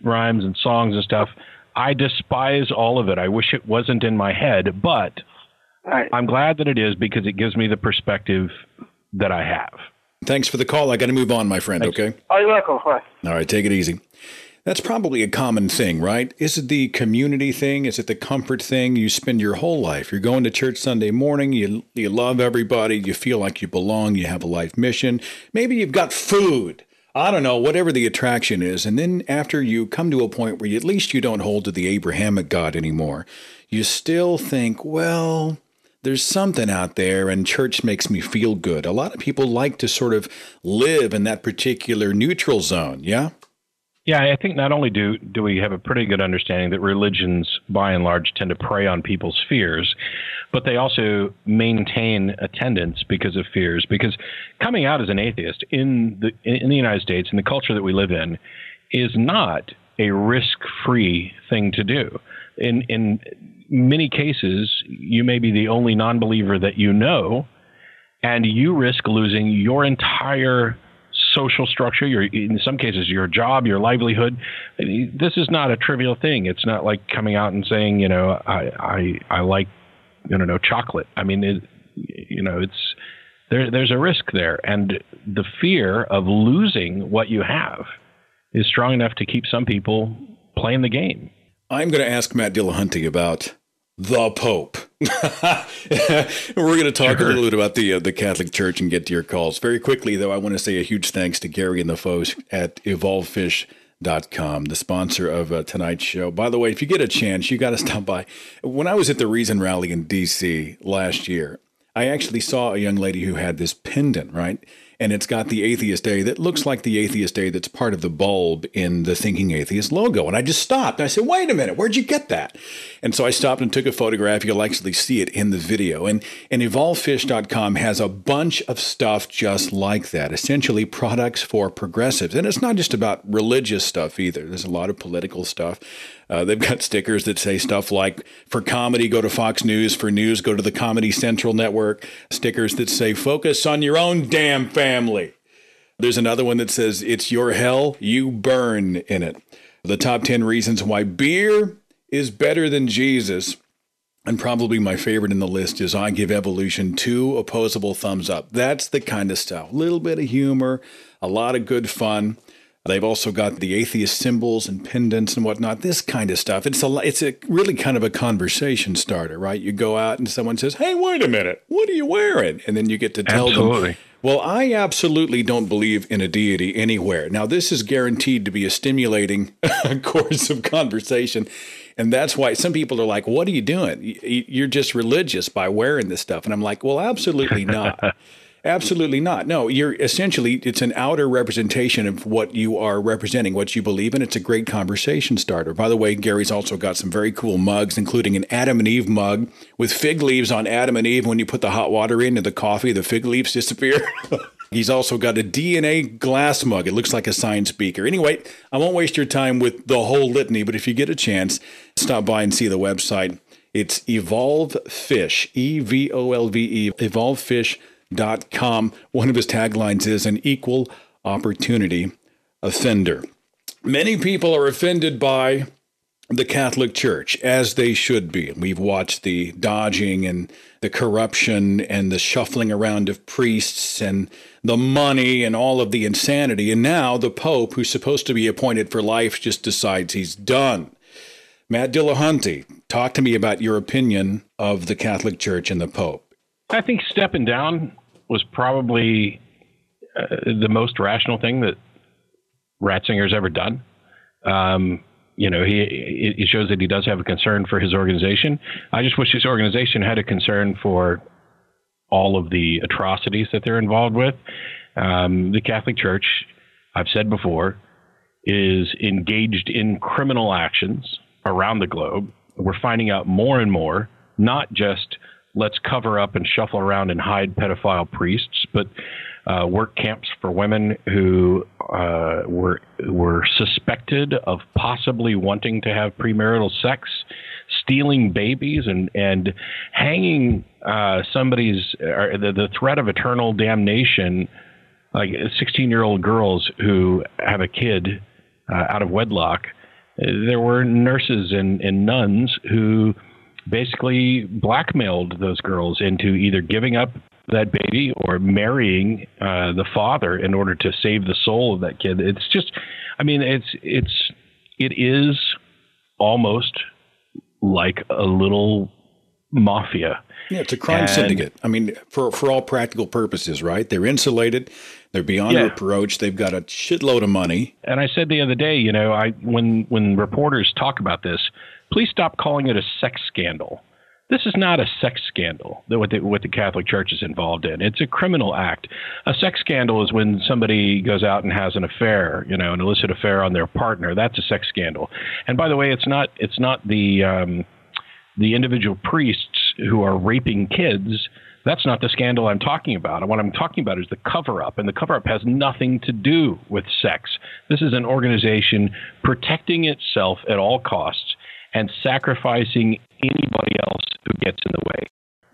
rhymes and songs and stuff. I despise all of it. I wish it wasn't in my head, but right, I'm glad that it is because it gives me the perspective that I have. Thanks for the call. I got to move on, my friend, Thanks. okay? Oh, you're welcome. All right, take it easy. That's probably a common thing, right? Is it the community thing? Is it the comfort thing? You spend your whole life, you're going to church Sunday morning, you you love everybody, you feel like you belong, you have a life mission. Maybe you've got food. I don't know, whatever the attraction is. And then after you come to a point where you, at least you don't hold to the Abrahamic God anymore, you still think, well, there's something out there and church makes me feel good. A lot of people like to sort of live in that particular neutral zone, yeah? Yeah, I think not only do, do we have a pretty good understanding that religions, by and large, tend to prey on people's fears, but they also maintain attendance because of fears. Because coming out as an atheist in the in the United States, in the culture that we live in, is not a risk-free thing to do. In in many cases, you may be the only non-believer that you know, and you risk losing your entire social structure, your, in some cases, your job, your livelihood. This is not a trivial thing. It's not like coming out and saying, you know, I, I, I like, I don't know, chocolate. I mean, it, you know, it's, there, there's a risk there. And the fear of losing what you have is strong enough to keep some people playing the game. I'm going to ask Matt Dillahunty about the Pope. We're going to talk sure. a little bit about the uh, the Catholic Church and get to your calls. Very quickly, though, I want to say a huge thanks to Gary and the folks at Evolve Fish dot com, the sponsor of uh, tonight's show. By the way, if you get a chance, you got to stop by. When I was at the Reason Rally in D C last year, I actually saw a young lady who had this pendant, right? And it's got the Atheist A that looks like the Atheist A that's part of the bulb in the Thinking Atheist logo. And I just stopped. I said, wait a minute, where'd you get that? And so I stopped and took a photograph. You'll actually see it in the video. And, and Evolve Fish dot com has a bunch of stuff just like that, essentially products for progressives. And it's not just about religious stuff either. There's a lot of political stuff. Uh, they've got stickers that say stuff like, for comedy, go to Fox News. For news, go to the Comedy Central Network. Stickers that say, focus on your own damn family. There's another one that says, it's your hell, you burn in it. The top ten reasons why beer is better than Jesus. And probably my favorite in the list is, I give evolution two opposable thumbs up. That's the kind of stuff. A little bit of humor, a lot of good fun. They've also got the atheist symbols and pendants and whatnot, this kind of stuff. It's a, it's a really kind of a conversation starter, right? You go out and someone says, hey, wait a minute, what are you wearing? And then you get to tell absolutely. them, well, I absolutely don't believe in a deity anywhere. Now, this is guaranteed to be a stimulating course of conversation. And that's why some people are like, what are you doing? You're just religious by wearing this stuff. And I'm like, well, absolutely not. Absolutely not. No, you're essentially, it's an outer representation of what you are representing, what you believe in. It's a great conversation starter. By the way, Gary's also got some very cool mugs, including an Adam and Eve mug with fig leaves on Adam and Eve. When you put the hot water into the coffee, the fig leaves disappear. He's also got a D N A glass mug. It looks like a science beaker. Anyway, I won't waste your time with the whole litany, but if you get a chance, stop by and see the website. It's EvolveFish, E V O L V E, Evolve Fish dot com. One of his taglines is an equal opportunity offender. Many people are offended by the Catholic Church, as they should be. We've watched the dodging and the corruption and the shuffling around of priests and the money and all of the insanity. And now the Pope, who's supposed to be appointed for life, just decides he's done. Matt Dillahunty, talk to me about your opinion of the Catholic Church and the Pope. I think stepping down was probably uh, the most rational thing that Ratzinger's ever done. Um, you know, he it shows that he does have a concern for his organization. I just wish his organization had a concern for all of the atrocities that they're involved with. Um, the Catholic Church, I've said before, is engaged in criminal actions around the globe. We're finding out more and more, not just let's cover up and shuffle around and hide pedophile priests, but uh, work camps for women who uh, were were suspected of possibly wanting to have premarital sex, stealing babies, and and hanging uh, somebody's uh, the, the threat of eternal damnation, like sixteen-year-old girls who have a kid uh, out of wedlock. There were nurses and, and nuns who basically blackmailed those girls into either giving up that baby or marrying uh, the father in order to save the soul of that kid. It's just, I mean, it's, it's, it is almost like a little mafia. Yeah, it's a crime and, syndicate. I mean, for, for all practical purposes, right? They're insulated. They're beyond yeah. reproach. They've got a shitload of money. And I said the other day, you know, I when when reporters talk about this, please stop calling it a sex scandal. This is not a sex scandal, that what the, what the Catholic Church is involved in. It's a criminal act. A sex scandal is when somebody goes out and has an affair, you know, an illicit affair on their partner. That's a sex scandal. And by the way, it's not it's not the um, the individual priests who are raping kids. That's not the scandal I'm talking about. What I'm talking about is the cover-up, and the cover-up has nothing to do with sex. This is an organization protecting itself at all costs and sacrificing anybody else who gets in the way.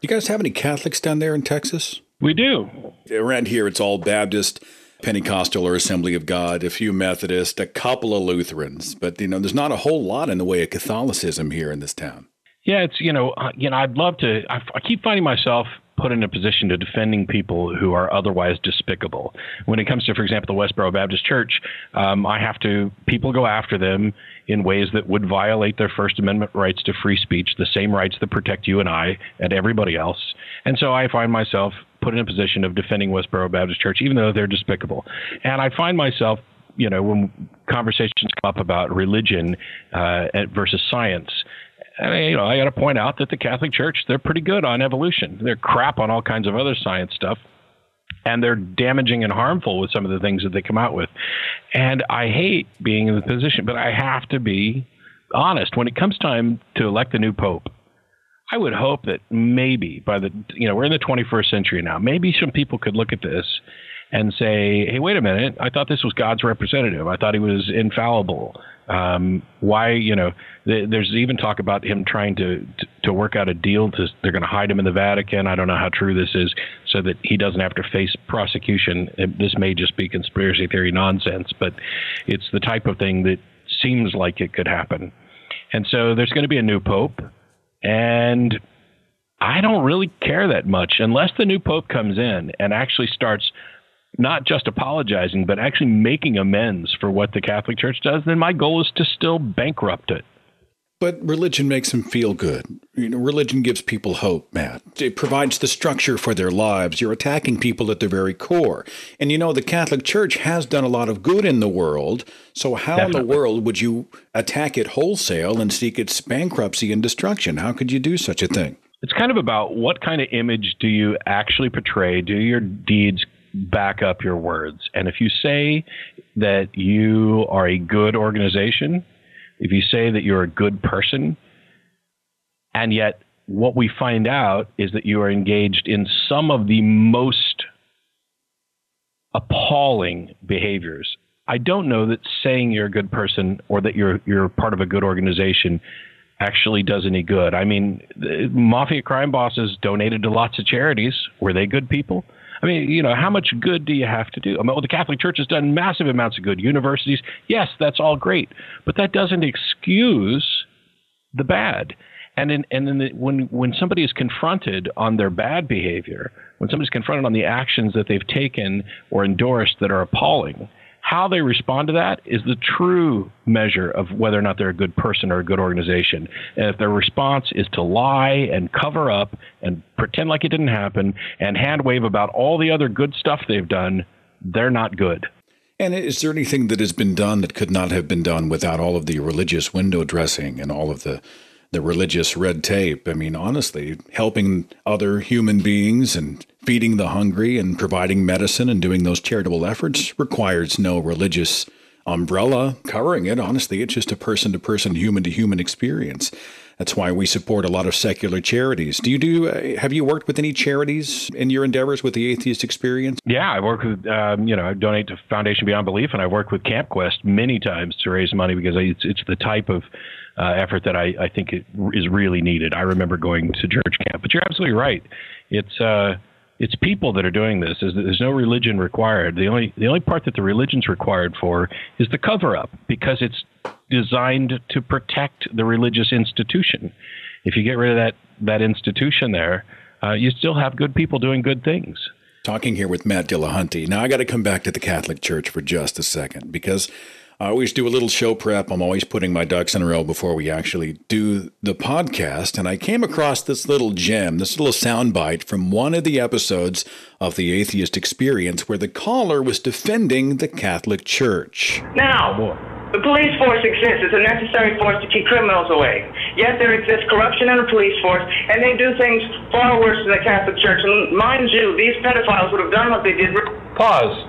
You guys have any Catholics down there in Texas? We do. Around here, it's all Baptist, Pentecostal, or Assembly of God, a few Methodists, a couple of Lutherans. But, you know, there's not a whole lot in the way of Catholicism here in this town. Yeah, it's, you know, uh, you know, I'd love to, I, I keep finding myself put in a position to defending people who are otherwise despicable. When it comes to, for example, the Westboro Baptist Church, um, I have to, people go after them in ways that would violate their First Amendment rights to free speech, the same rights that protect you and I and everybody else. And so I find myself put in a position of defending Westboro Baptist Church, even though they're despicable. And I find myself, you know, when conversations come up about religion uh, versus science, I mean, you know, I got to point out that the Catholic Church, they're pretty good on evolution. They're crap on all kinds of other science stuff, and they're damaging and harmful with some of the things that they come out with. And I hate being in the position, but I have to be honest. When it comes time to elect the new Pope, I would hope that maybe by the, you know, we're in the twenty-first century now, maybe some people could look at this and say, hey, wait a minute, I thought this was God's representative. I thought he was infallible. Um, why, you know, th there's even talk about him trying to, to, to work out a deal to, they're going to hide him in the Vatican. I don't know how true this is, so that he doesn't have to face prosecution. This may just be conspiracy theory nonsense, but it's the type of thing that seems like it could happen. And so there's going to be a new Pope, and I don't really care that much unless the new Pope comes in and actually starts not just apologizing, but actually making amends for what the Catholic Church does. Then my goal is to still bankrupt it. But religion makes them feel good. You know, religion gives people hope, Matt. It provides the structure for their lives. You're attacking people at their very core. And, you know, the Catholic Church has done a lot of good in the world. So how Definitely. in the world would you attack it wholesale and seek its bankruptcy and destruction? How could you do such a thing? It's kind of about what kind of image do you actually portray? Do your deeds back up your words? And if you say that you are a good organization, if you say that you're a good person, and yet what we find out is that you are engaged in some of the most appalling behaviors, I don't know that saying you're a good person or that you're you're part of a good organization actually does any good. I mean, the mafia crime bosses donated to lots of charities. Were they good people? I mean, you know, how much good do you have to do? I mean, well, the Catholic Church has done massive amounts of good. Universities, yes, that's all great, but that doesn't excuse the bad. And then, and then the, when when somebody is confronted on their bad behavior, when somebody's confronted on the actions that they've taken or endorsed that are appalling, how they respond to that is the true measure of whether or not they're a good person or a good organization. And if their response is to lie and cover up and pretend like it didn't happen and hand wave about all the other good stuff they've done, they're not good. And is there anything that has been done that could not have been done without all of the religious window dressing and all of the, the religious red tape? I mean, honestly, helping other human beings and feeding the hungry and providing medicine and doing those charitable efforts requires no religious umbrella covering it. Honestly, it's just a person-to-person, human-to-human experience. That's why we support a lot of secular charities. Do you do? Uh, have you worked with any charities in your endeavors with the Atheist Experience? Yeah, I work with, um, you know, I donate to Foundation Beyond Belief, and I've worked with Camp Quest many times to raise money because I, it's, it's the type of uh, effort that I, I think it is really needed. I remember going to church camp, but you're absolutely right. It's uh, it's people that are doing this. There's no religion required. The only the only part that the religion's required for is the cover-up, because it's designed to protect the religious institution. If you get rid of that, that institution there, uh, you still have good people doing good things. Talking here with Matt Dillahunty. Now, I got to come back to the Catholic Church for just a second, because I always do a little show prep. I'm always putting my ducks in a row before we actually do the podcast. And I came across this little gem, this little soundbite from one of the episodes of The Atheist Experience, where the caller was defending the Catholic Church. Now, the police force exists. It's a necessary force to keep criminals away. Yet there exists corruption in the police force, and they do things far worse than the Catholic Church. And mind you, these pedophiles would have done what they did. Pause.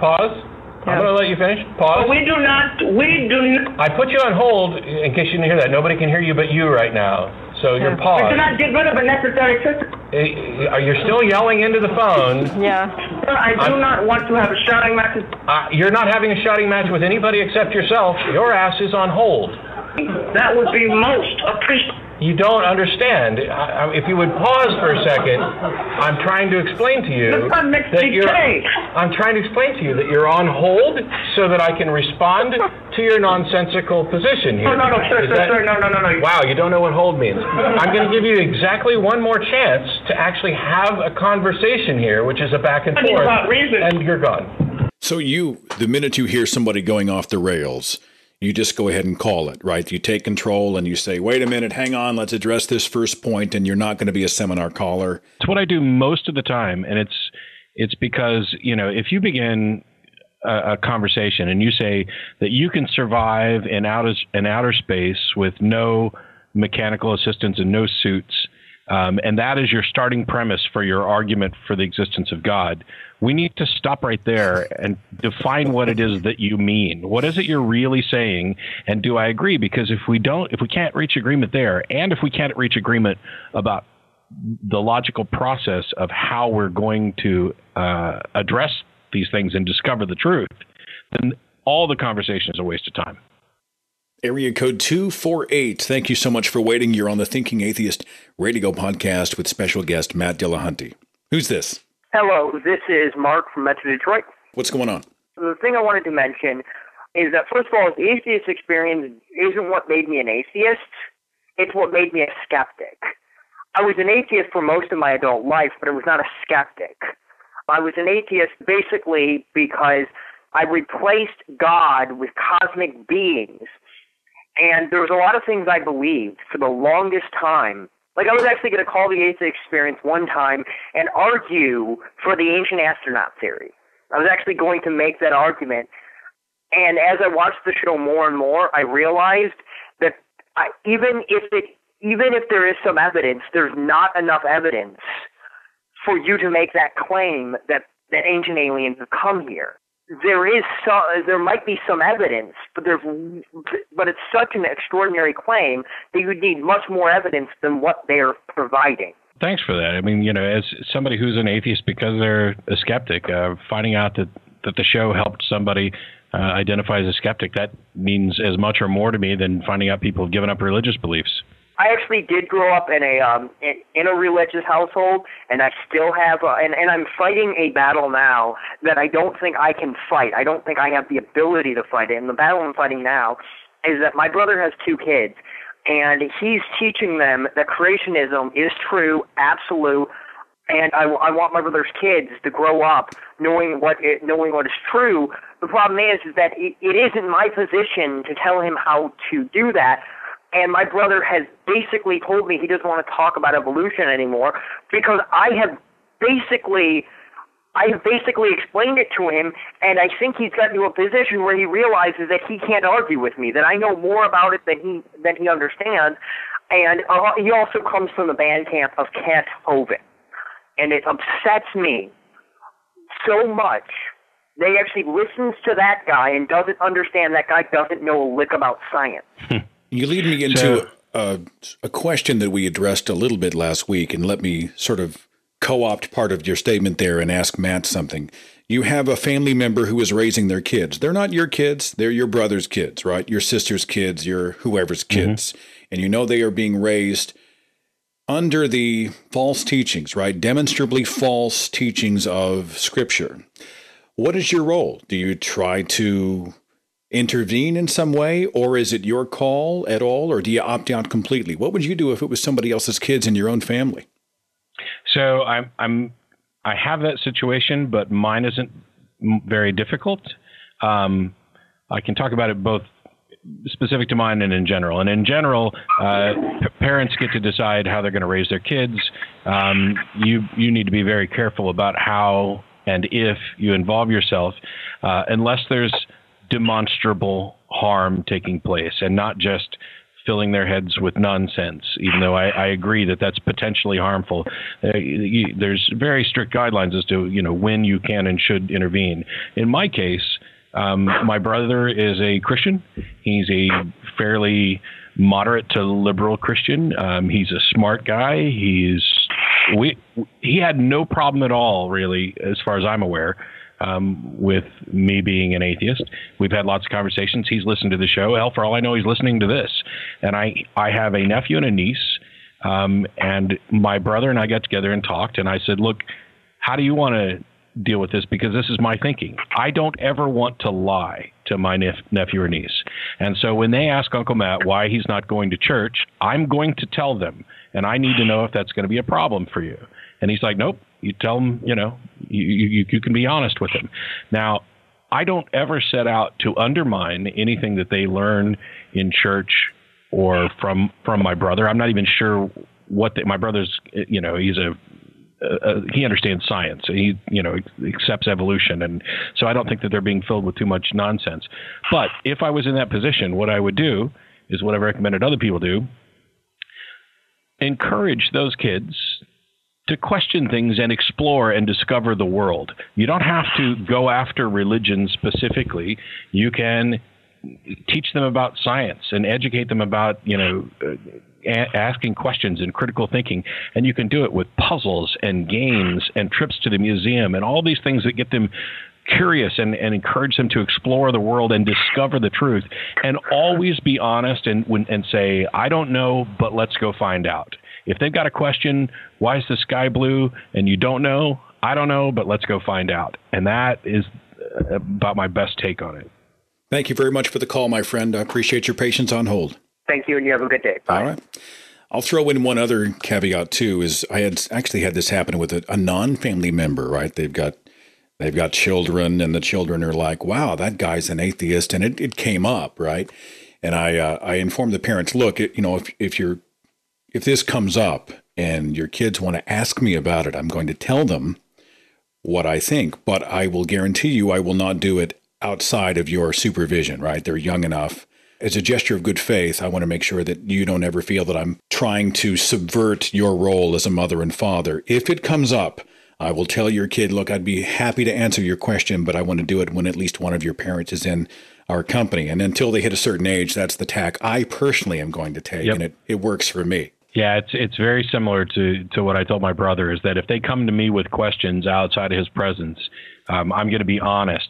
Pause. Yeah. I'm going to let you finish. Pause. But we do not, we do not. I put you on hold in case you didn't hear that. Nobody can hear you but you right now. So yeah. You're paused. We do not get rid of a necessary system. You're still yelling into the phone. Yeah. I do I'm, not want to have a shouting match. Uh, you're not having a shouting match with anybody except yourself. Your ass is on hold. That would be most appreciated. You don't understand. I, I, if you would pause for a second, I'm trying to explain to you that you're, I'm trying to explain to you that you're on hold so that I can respond to your nonsensical position here. Oh, no, no, sir, sir, that, sir, no, no, no, no. Wow, you don't know what hold means. I'm going to give you exactly one more chance to actually have a conversation here, which is a back and forth, and you're gone. So you, the minute you hear somebody going off the rails, you just go ahead and call it, right? You take control and you say, wait a minute, hang on, let's address this first point, and you're not going to be a seminar caller. It's what I do most of the time, and it's it's because, you know, if you begin a, a conversation and you say that you can survive in outer, in outer space with no mechanical assistance and no suits, um, and that is your starting premise for your argument for the existence of God, we need to stop right there and define what it is that you mean. What is it you're really saying? And do I agree? Because if we don't, if we can't reach agreement there, and if we can't reach agreement about the logical process of how we're going to uh, address these things and discover the truth, then all the conversation is a waste of time. Area code two four eight. Thank you so much for waiting. You're on the Thinking Atheist Radio Podcast with special guest Matt Dillahunty. Who's this? Hello, this is Mark from Metro Detroit. What's going on? The thing I wanted to mention is that, first of all, the Atheist Experience isn't what made me an atheist. It's what made me a skeptic. I was an atheist for most of my adult life, but I was not a skeptic. I was an atheist basically because I replaced God with cosmic beings. And there was a lot of things I believed for the longest time. Like, I was actually going to call the Atheist Experience one time and argue for the ancient astronaut theory. I was actually going to make that argument. And as I watched the show more and more, I realized that I, even if it even if there is some evidence, there's not enough evidence for you to make that claim that, that ancient aliens have come here. There is some, there might be some evidence, but there's, but it's such an extraordinary claim that you need much more evidence than what they're providing. Thanks for that. I mean, you know, as somebody who's an atheist because they're a skeptic, uh, finding out that, that the show helped somebody uh, identify as a skeptic, that means as much or more to me than finding out people have given up religious beliefs. I actually did grow up in a um, in, in a religious household, and I still have, uh, and, and I'm fighting a battle now that I don't think I can fight. I don't think I have the ability to fight it. And the battle I'm fighting now is that my brother has two kids, and he's teaching them that creationism is true, absolute, and I, I want my brother's kids to grow up knowing what it, knowing what is true. The problem is, is that it, it isn't my position to tell him how to do that. And my brother has basically told me he doesn't want to talk about evolution anymore because I have basically, I have basically explained it to him, and I think he's gotten to a position where he realizes that he can't argue with me, that I know more about it than he than he understands. And uh, he also comes from the band camp of Cat Hovind, and it upsets me so much. They actually listens to that guy and doesn't understand that guy doesn't know a lick about science. You lead me into a, a question that we addressed a little bit last week, and let me sort of co-opt part of your statement there and ask Matt something. You have a family member who is raising their kids. They're not your kids. They're your brother's kids, right? Your sister's kids, your whoever's kids. Mm-hmm. And you know they are being raised under the false teachings, right? Demonstrably false teachings of Scripture. What is your role? Do you try to intervene in some way, or is it your call at all, or do you opt out completely? What would you do if it was somebody else's kids in your own family? So I'm, I'm, I have that situation, but mine isn't very difficult. Um, I can talk about it both specific to mine and in general. And in general, uh, p- parents get to decide how they're going to raise their kids. Um, you, you need to be very careful about how and if you involve yourself, uh, unless there's demonstrable harm taking place, and not just filling their heads with nonsense, even though I, I agree that that's potentially harmful. Uh, you, there's very strict guidelines as to, you know, when you can and should intervene. In my case, um, my brother is a Christian. He's a fairly moderate to liberal Christian. Um, he's a smart guy. He's we he had no problem at all, really, as far as I'm aware, Um, with me being an atheist. We've had lots of conversations. He's listened to the show. Hell, for all I know, he's listening to this. And I, I have a nephew and a niece, um, and my brother and I got together and talked, and I said, look, how do you want to deal with this? Because this is my thinking. I don't ever want to lie to my nef- nephew or niece. And so when they ask Uncle Matt why he's not going to church, I'm going to tell them, and I need to know if that's going to be a problem for you. And he's like, nope. You tell them, you know, you, you, you can be honest with them. Now, I don't ever set out to undermine anything that they learn in church or from from my brother. I'm not even sure what they, my brother's, you know, he's a, a, a, he understands science. He, you know, accepts evolution. And so I don't think that they're being filled with too much nonsense. But if I was in that position, what I would do is what I've recommended other people do. Encourage those kids to question things and explore and discover the world. You don't have to go after religion specifically. You can teach them about science and educate them about, you know, a- asking questions and critical thinking. And you can do it with puzzles and games and trips to the museum and all these things that get them curious and, and encourage them to explore the world and discover the truth, and always be honest and, and say, I don't know, but let's go find out. If they've got a question, why is the sky blue? And you don't know, I don't know, but let's go find out. And that is about my best take on it. Thank you very much for the call, my friend. I appreciate your patience on hold. Thank you, and you have a good day. Bye. All right. I'll throw in one other caveat, too, is I had actually had this happen with a, a non-family member, right? They've got they've got children, and the children are like, wow, that guy's an atheist. And it, it came up, right? And I uh, I informed the parents, look, it, you know, if if you're If this comes up and your kids want to ask me about it, I'm going to tell them what I think, but I will guarantee you I will not do it outside of your supervision, right? They're young enough as a gesture of good faith, I want to make sure that you don't ever feel that I'm trying to subvert your role as a mother and father. If it comes up, I will tell your kid, look, I'd be happy to answer your question, but I want to do it when at least one of your parents is in our company. And until they hit a certain age, that's the tack I personally am going to take, yep. and it, it works for me. Yeah, it's it's very similar to, to what I told my brother, is that if they come to me with questions outside of his presence, um, I'm going to be honest,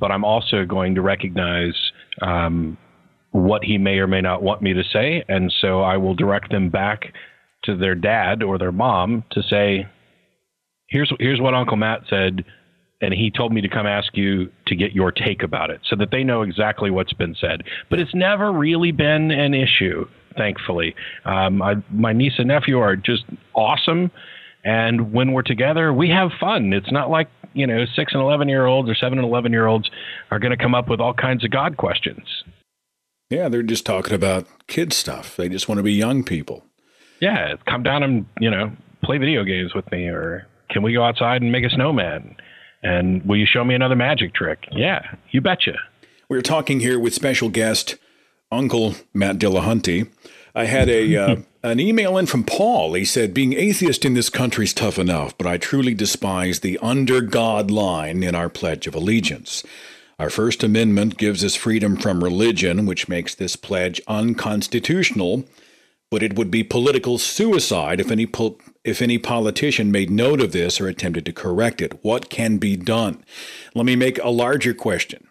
but I'm also going to recognize um, what he may or may not want me to say. And so I will direct them back to their dad or their mom to say, here's here's what Uncle Matt said, and he told me to come ask you to get your take about it, so that they know exactly what's been said. But it's never really been an issue, thankfully. Um, I, my niece and nephew are just awesome. And when we're together, we have fun. It's not like, you know, six and eleven year olds or seven and eleven year olds are going to come up with all kinds of God questions. Yeah, they're just talking about kid stuff. They just want to be young people. Yeah, come down and, you know, play video games with me, or can we go outside and make a snowman? And will you show me another magic trick? Yeah, you betcha. We're talking here with special guest Uncle Matt Dillahunty. I had a uh, an email in from Paul. He said, being atheist in this country is tough enough, but I truly despise the under God line in our Pledge of Allegiance. Our First Amendment gives us freedom from religion, which makes this pledge unconstitutional, but it would be political suicide if any po- if any politician made note of this or attempted to correct it. What can be done? Let me make a larger question.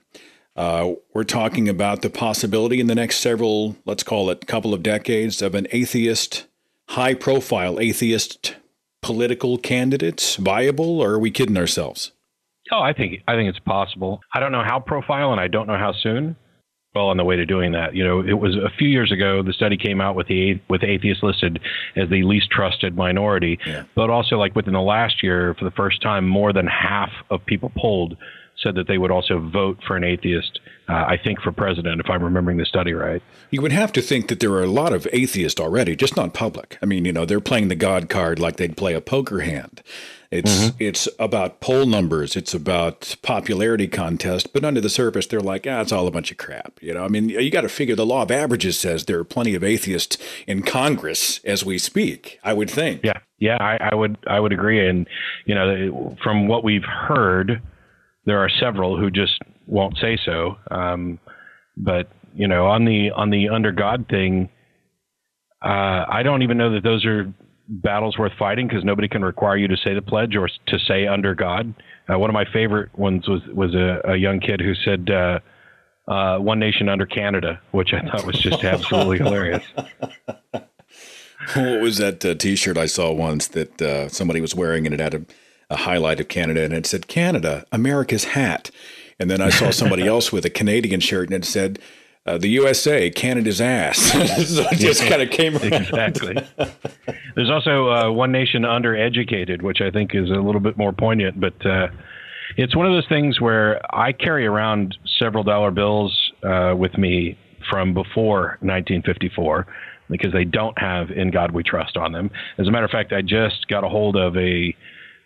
Uh, we're talking about the possibility in the next several, let's call it, couple of decades of an atheist, high-profile atheist political candidate viable, or are we kidding ourselves? Oh, I think I think it's possible. I don't know how profile, and I don't know how soon. Well, on the way to doing that, you know, it was a few years ago, the study came out with the with atheists listed as the least trusted minority, yeah. but also like within the last year, for the first time, more than half of people polled said that they would also vote for an atheist, uh, I think, for president, if I'm remembering the study right. You would have to think that there are a lot of atheists already, just not public. I mean, you know, they're playing the God card like they'd play a poker hand. It's mm-hmm. it's about poll numbers. It's about popularity contest. But under the surface, they're like, ah, it's all a bunch of crap. You know, I mean, you got to figure the law of averages says there are plenty of atheists in Congress as we speak, I would think. Yeah, yeah, I, I would I would agree. And, you know, from what we've heard, there are several who just won't say so. Um, but, you know, on the on the under God thing, uh, I don't even know that those are battles worth fighting, because nobody can require you to say the pledge or to say under God. Uh, one of my favorite ones was, was a, a young kid who said uh, uh, one nation under Canada, which I thought was just absolutely hilarious. What was that uh, T-shirt I saw once that uh, somebody was wearing, and it had a a highlight of Canada, and it said, Canada, America's hat. And then I saw somebody else with a Canadian shirt, and it said, uh, the U S A, Canada's ass. So it just yeah, kind of came around. Exactly. There's also uh, one nation undereducated, which I think is a little bit more poignant, but uh, it's one of those things where I carry around several dollar bills uh, with me from before nineteen fifty-four, because they don't have In God We Trust on them. As a matter of fact, I just got a hold of a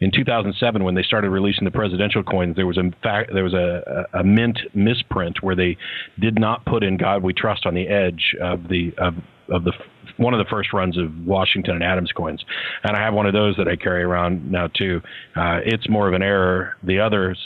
In two thousand seven, when they started releasing the presidential coins, there was a fact, there was a, a, a mint misprint where they did not put In God We Trust on the edge of the of, of the one of the first runs of Washington and Adams coins. And I have one of those that I carry around now too. Uh, it's more of an error. The others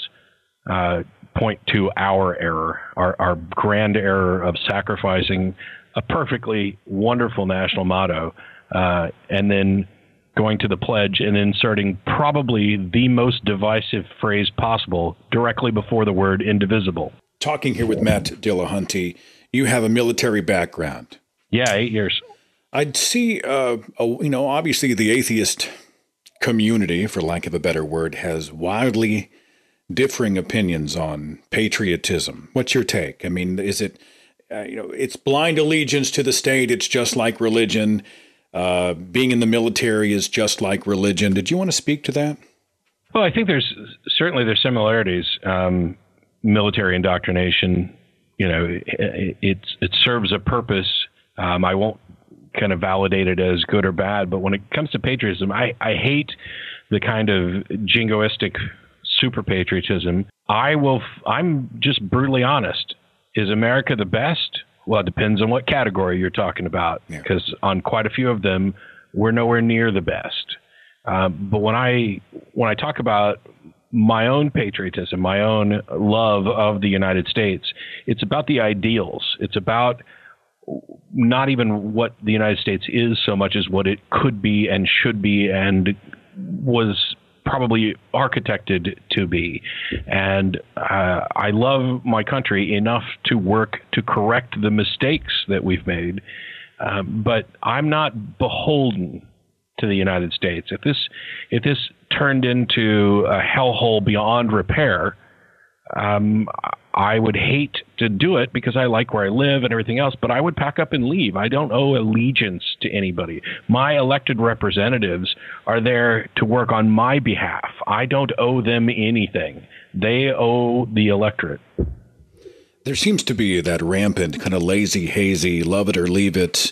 uh, point to our error, our, our grand error of sacrificing a perfectly wonderful national motto, uh, and then going to the pledge and inserting probably the most divisive phrase possible directly before the word indivisible. Talking here with Matt Dillahunty, you have a military background. Yeah, eight years. I'd see, uh, a, you know, obviously the atheist community, for lack of a better word, has wildly differing opinions on patriotism. What's your take? I mean, is it, uh, you know, it's blind allegiance to the state. It's just like religion. Uh, being in the military is just like religion. Did you want to speak to that? Well, I think there's certainly there's similarities. Um, military indoctrination, you know, it, it, it serves a purpose. Um, I won't kind of validate it as good or bad, but when it comes to patriotism, I, I hate the kind of jingoistic super patriotism. I will, I'm just brutally honest. Is America the best Well, it depends on what category you're talking about, because yeah. on quite a few of them, we're nowhere near the best. Um, but when I when I talk about my own patriotism, my own love of the United States, it's about the ideals. It's about not even what the United States is so much as what it could be and should be and was probably architected to be. And uh, I love my country enough to work to correct the mistakes that we've made. Um, but I'm not beholden to the United States. If this, if this turned into a hellhole beyond repair, um, I would hate to do it because I like where I live and everything else, but I would pack up and leave. I don't owe allegiance to anybody. My elected representatives are there to work on my behalf. I don't owe them anything. They owe the electorate. There seems to be that rampant kind of lazy, hazy, love it or leave it.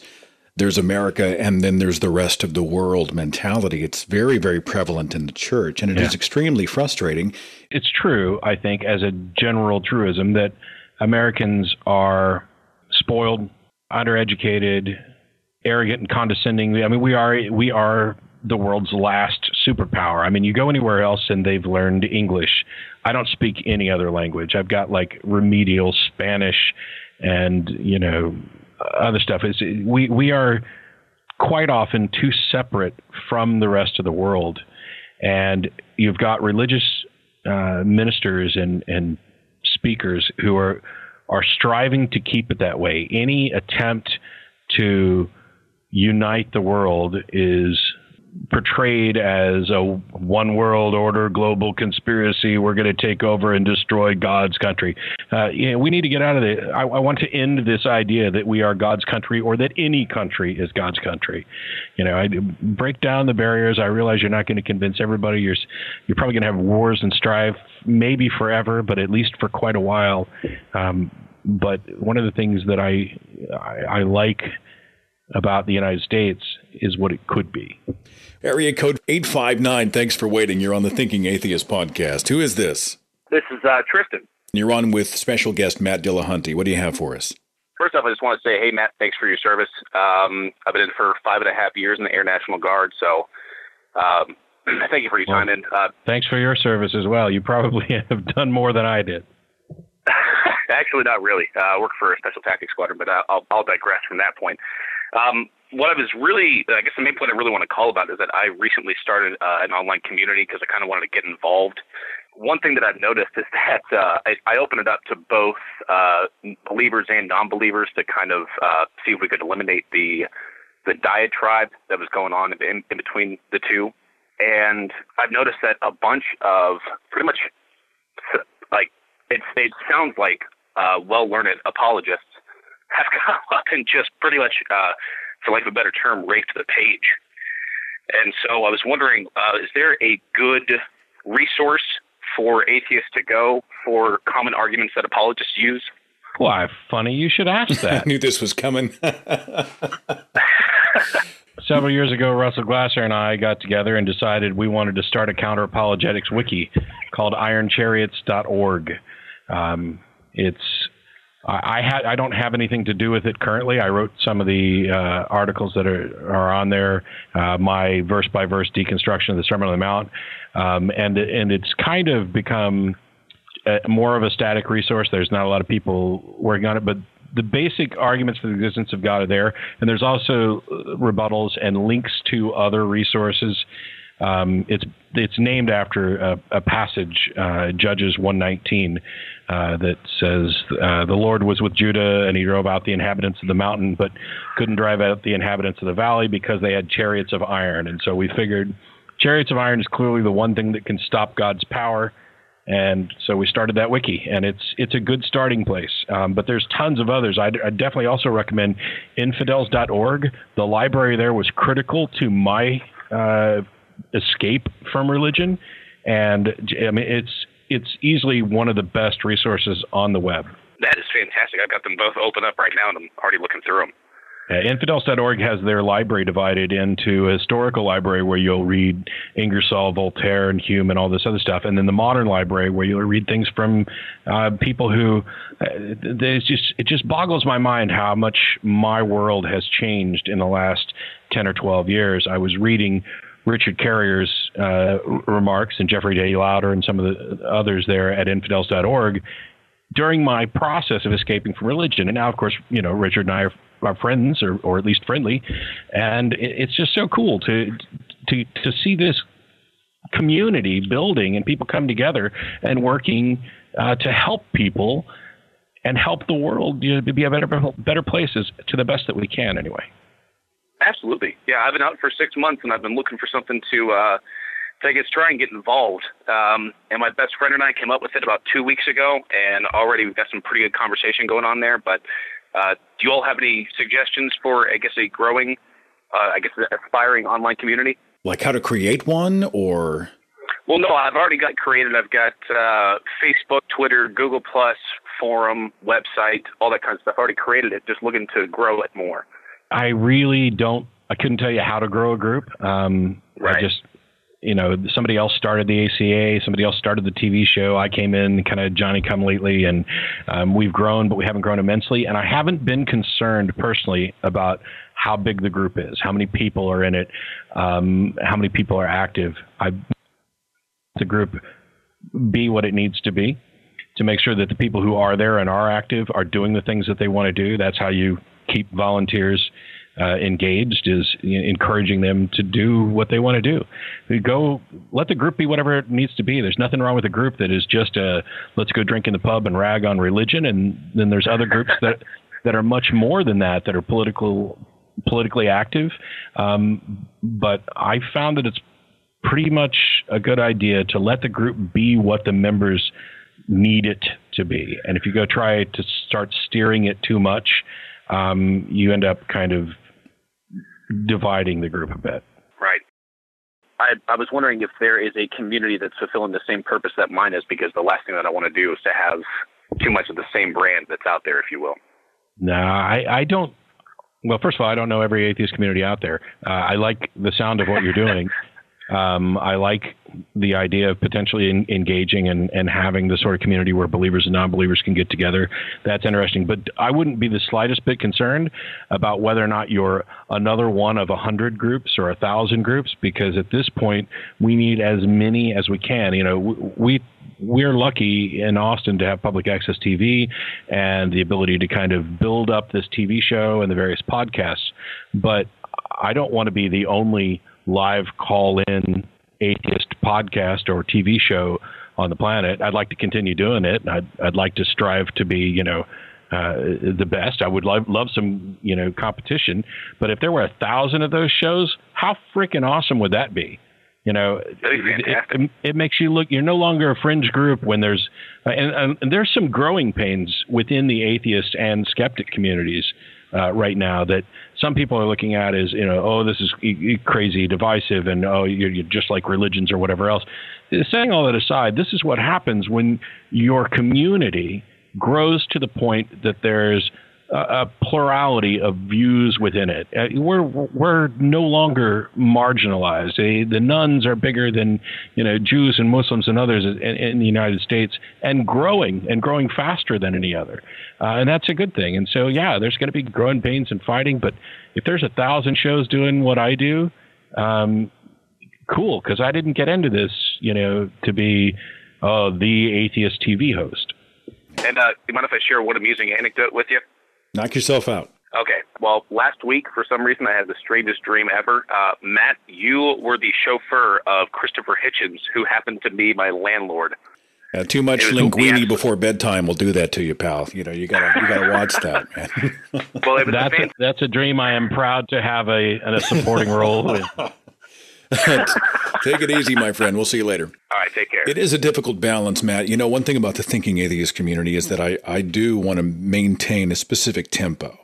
There's America and then there's the rest of the world mentality. It's very, very prevalent in the church, and it yeah. is extremely frustrating. It's true, I think, as a general truism that Americans are spoiled, undereducated, arrogant and condescending. I mean, we are we are the world's last superpower. I mean, you go anywhere else and they've learned English. I don't speak any other language. I've got like remedial Spanish and, you know, other stuff. Is we, we are quite often too separate from the rest of the world. And you've got religious uh, ministers and, and speakers who are, are striving to keep it that way. Any attempt to unite the world is portrayed as a one world order, global conspiracy. We're going to take over and destroy God's country. Uh, you know, we need to get out of it. I, I want to end this idea that we are God's country or that any country is God's country. You know, I break down the barriers. I realize you're not going to convince everybody. You're, you're probably going to have wars and strife, maybe forever, but at least for quite a while. Um, but one of the things that I, I, I like about the United States is what it could be. Area code eight five nine, thanks for waiting. You're on the Thinking Atheist podcast. Who is this? This is uh, Tristan. You're on with special guest Matt Dillahunty. What do you have for us? First off, I just want to say, hey, Matt, thanks for your service. Um, I've been in for five and a half years in the Air National Guard, so um, thank you for your well, time. And uh, thanks for your service as well. You probably have done more than I did. Actually, not really. Uh, I work for a special tactics squadron, but I'll, I'll digress from that point. Um, what I was really, I guess the main point I really want to call about is that I recently started uh, an online community because I kind of wanted to get involved. One thing that I've noticed is that uh, I, I opened it up to both uh, believers and non-believers to kind of uh, see if we could eliminate the the diatribe that was going on in, in between the two. And I've noticed that a bunch of pretty much, like, it, it sounds like uh, well-learned apologists have come up and just pretty much, uh, for lack of a better term, raped the page. And so I was wondering, uh, is there a good resource for atheists to go for common arguments that apologists use? Why, funny you should ask that. I knew this was coming. Several years ago, Russell Glasser and I got together and decided we wanted to start a counter-apologetics wiki called iron chariots dot org. Um, it's... I had I don't have anything to do with it currently. I wrote some of the uh, articles that are, are on there, uh, my verse by verse deconstruction of the Sermon on the Mount, um, and and it's kind of become a, more of a static resource. There's not a lot of people working on it, but the basic arguments for the existence of God are there, and there's also rebuttals and links to other resources. Um, it's it's named after a, a passage, uh, Judges one nineteen, uh, that says uh, the Lord was with Judah and he drove out the inhabitants of the mountain, but couldn't drive out the inhabitants of the valley because they had chariots of iron. And so we figured chariots of iron is clearly the one thing that can stop God's power. And so we started that wiki, and it's it's a good starting place. Um, but there's tons of others. I definitely also recommend infidels dot org. The library there was critical to my uh escape from religion, and I mean it's it's easily one of the best resources on the web. That is fantastic. I've got them both open up right now, and I'm already looking through them. infidels dot org has their library divided into a historical library where you'll read Ingersoll, Voltaire, and Hume and all this other stuff, and then the modern library where you'll read things from uh, people who uh, there's just it just boggles my mind how much my world has changed in the last ten or twelve years. I was reading Richard Carrier's uh, remarks and Jeffrey Day Louder and some of the others there at infidels dot org during my process of escaping from religion. And now, of course, you know, Richard and I are, are friends, or, or at least friendly. And it's just so cool to, to, to see this community building and people come together and working uh, to help people and help the world, you know, to be a better, better place, to the best that we can anyway. Absolutely. Yeah, I've been out for six months and I've been looking for something to, uh, to I guess, try and get involved. Um, and my best friend and I came up with it about two weeks ago, and already we've got some pretty good conversation going on there. But uh, do you all have any suggestions for, I guess, a growing, uh, I guess, an aspiring online community? Like how to create one, or? Well, no, I've already got created. I've got uh, Facebook, Twitter, Google Plus, forum, website, all that kind of stuff. I've already created it, just looking to grow it more. I really don't, I couldn't tell you how to grow a group. Um, right. I just, you know, somebody else started the A C A, somebody else started the T V show. I came in kind of Johnny come lately, and um, we've grown, but we haven't grown immensely. And I haven't been concerned personally about how big the group is, how many people are in it, um, how many people are active. I the group be what it needs to be to make sure that the people who are there and are active are doing the things that they want to do. That's how you keep volunteers uh, engaged, is you know, encouraging them to do what they want to do. You go, let the group be whatever it needs to be. There's nothing wrong with a group that is just a, let's go drink in the pub and rag on religion. And then there's other groups that, that are much more than that, that are political, politically active. Um, but I found that it's pretty much a good idea to let the group be what the members need it to be. And if you go try to start steering it too much, Um, you end up kind of dividing the group a bit. Right. I, I was wondering if there is a community that's fulfilling the same purpose that mine is, because the last thing that I want to do is to have too much of the same brand that's out there, if you will. No, I, I don't. Well, first of all, I don't know every atheist community out there. Uh, I like the sound of what you're doing. Um, I like the idea of potentially in, engaging and, and having the sort of community where believers and non-believers can get together. That's interesting. But I wouldn't be the slightest bit concerned about whether or not you're another one of one hundred groups or one thousand groups, because at this point, we need as many as we can. You know, we, we're lucky in Austin to have public access T V and the ability to kind of build up this T V show and the various podcasts. But I don't want to be the only live call-in atheist podcast or T V show on the planet. I'd like to continue doing it. I'd, I'd like to strive to be, you know, uh, the best. I would love, love some, you know, competition. But if there were a thousand of those shows, how freaking awesome would that be? You know, it, it, it makes you look, you're no longer a fringe group when there's, and, and there's some growing pains within the atheist and skeptic communities uh, right now that some people are looking at as, you know, oh, this is crazy divisive, and oh, you're, you're just like religions or whatever else. Setting all that aside, this is what happens when your community grows to the point that there's a plurality of views within it. We're we're no longer marginalized. The nuns are bigger than, you know, Jews and Muslims and others in, in the United States, and growing and growing faster than any other. Uh, and that's a good thing. And so, yeah, there's going to be growing pains and fighting. But if there's a thousand shows doing what I do, um, cool, because I didn't get into this, you know, to be uh, the atheist T V host. And uh, you mind if I share one amusing anecdote with you? Knock yourself out. Okay. Well, last week, for some reason, I had the strangest dream ever. Uh, Matt, you were the chauffeur of Christopher Hitchens, who happened to be my landlord. Uh, too much linguini before bedtime will do that to you, pal. You know, you gotta you gotta watch that, man. Well, it was that's, a, that's a dream I am proud to have a, a supporting role with. Take it easy, my friend. We'll see you later. All right, take care. It is a difficult balance, Matt. You know, one thing about the Thinking Atheist community is that I, I do want to maintain a specific tempo.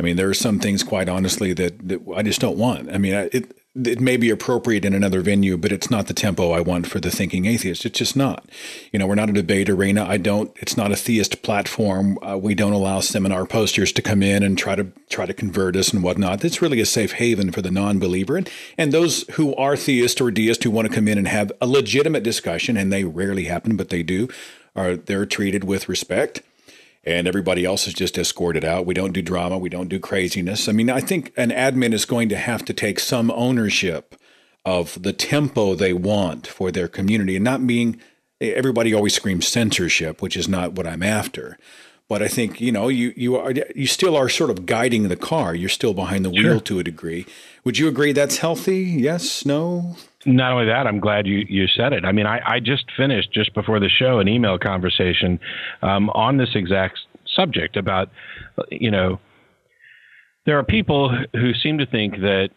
I mean, there are some things, quite honestly, that, that I just don't want. I mean, it it may be appropriate in another venue, but it's not the tempo I want for the Thinking Atheist. It's just not. You know, we're not a debate arena. I don't. It's not a theist platform. Uh, we don't allow seminar posters to come in and try to try to convert us and whatnot. It's really a safe haven for the non-believer and and those who are theist or deist who want to come in and have a legitimate discussion. And they rarely happen, but they do. Are they're treated with respect. And everybody else is just escorted out. We don't do drama. We don't do craziness. I mean, I think an admin is going to have to take some ownership of the tempo they want for their community and not being, everybody always screams censorship, which is not what I'm after. But I think, you know, you you are you still are sort of guiding the car. You're still behind the wheel to a degree. Would you agree that's healthy? Yes? No? Not only that, I'm glad you, you said it. I mean, I, I just finished just before the show an email conversation um, on this exact subject about, you know, there are people who seem to think that,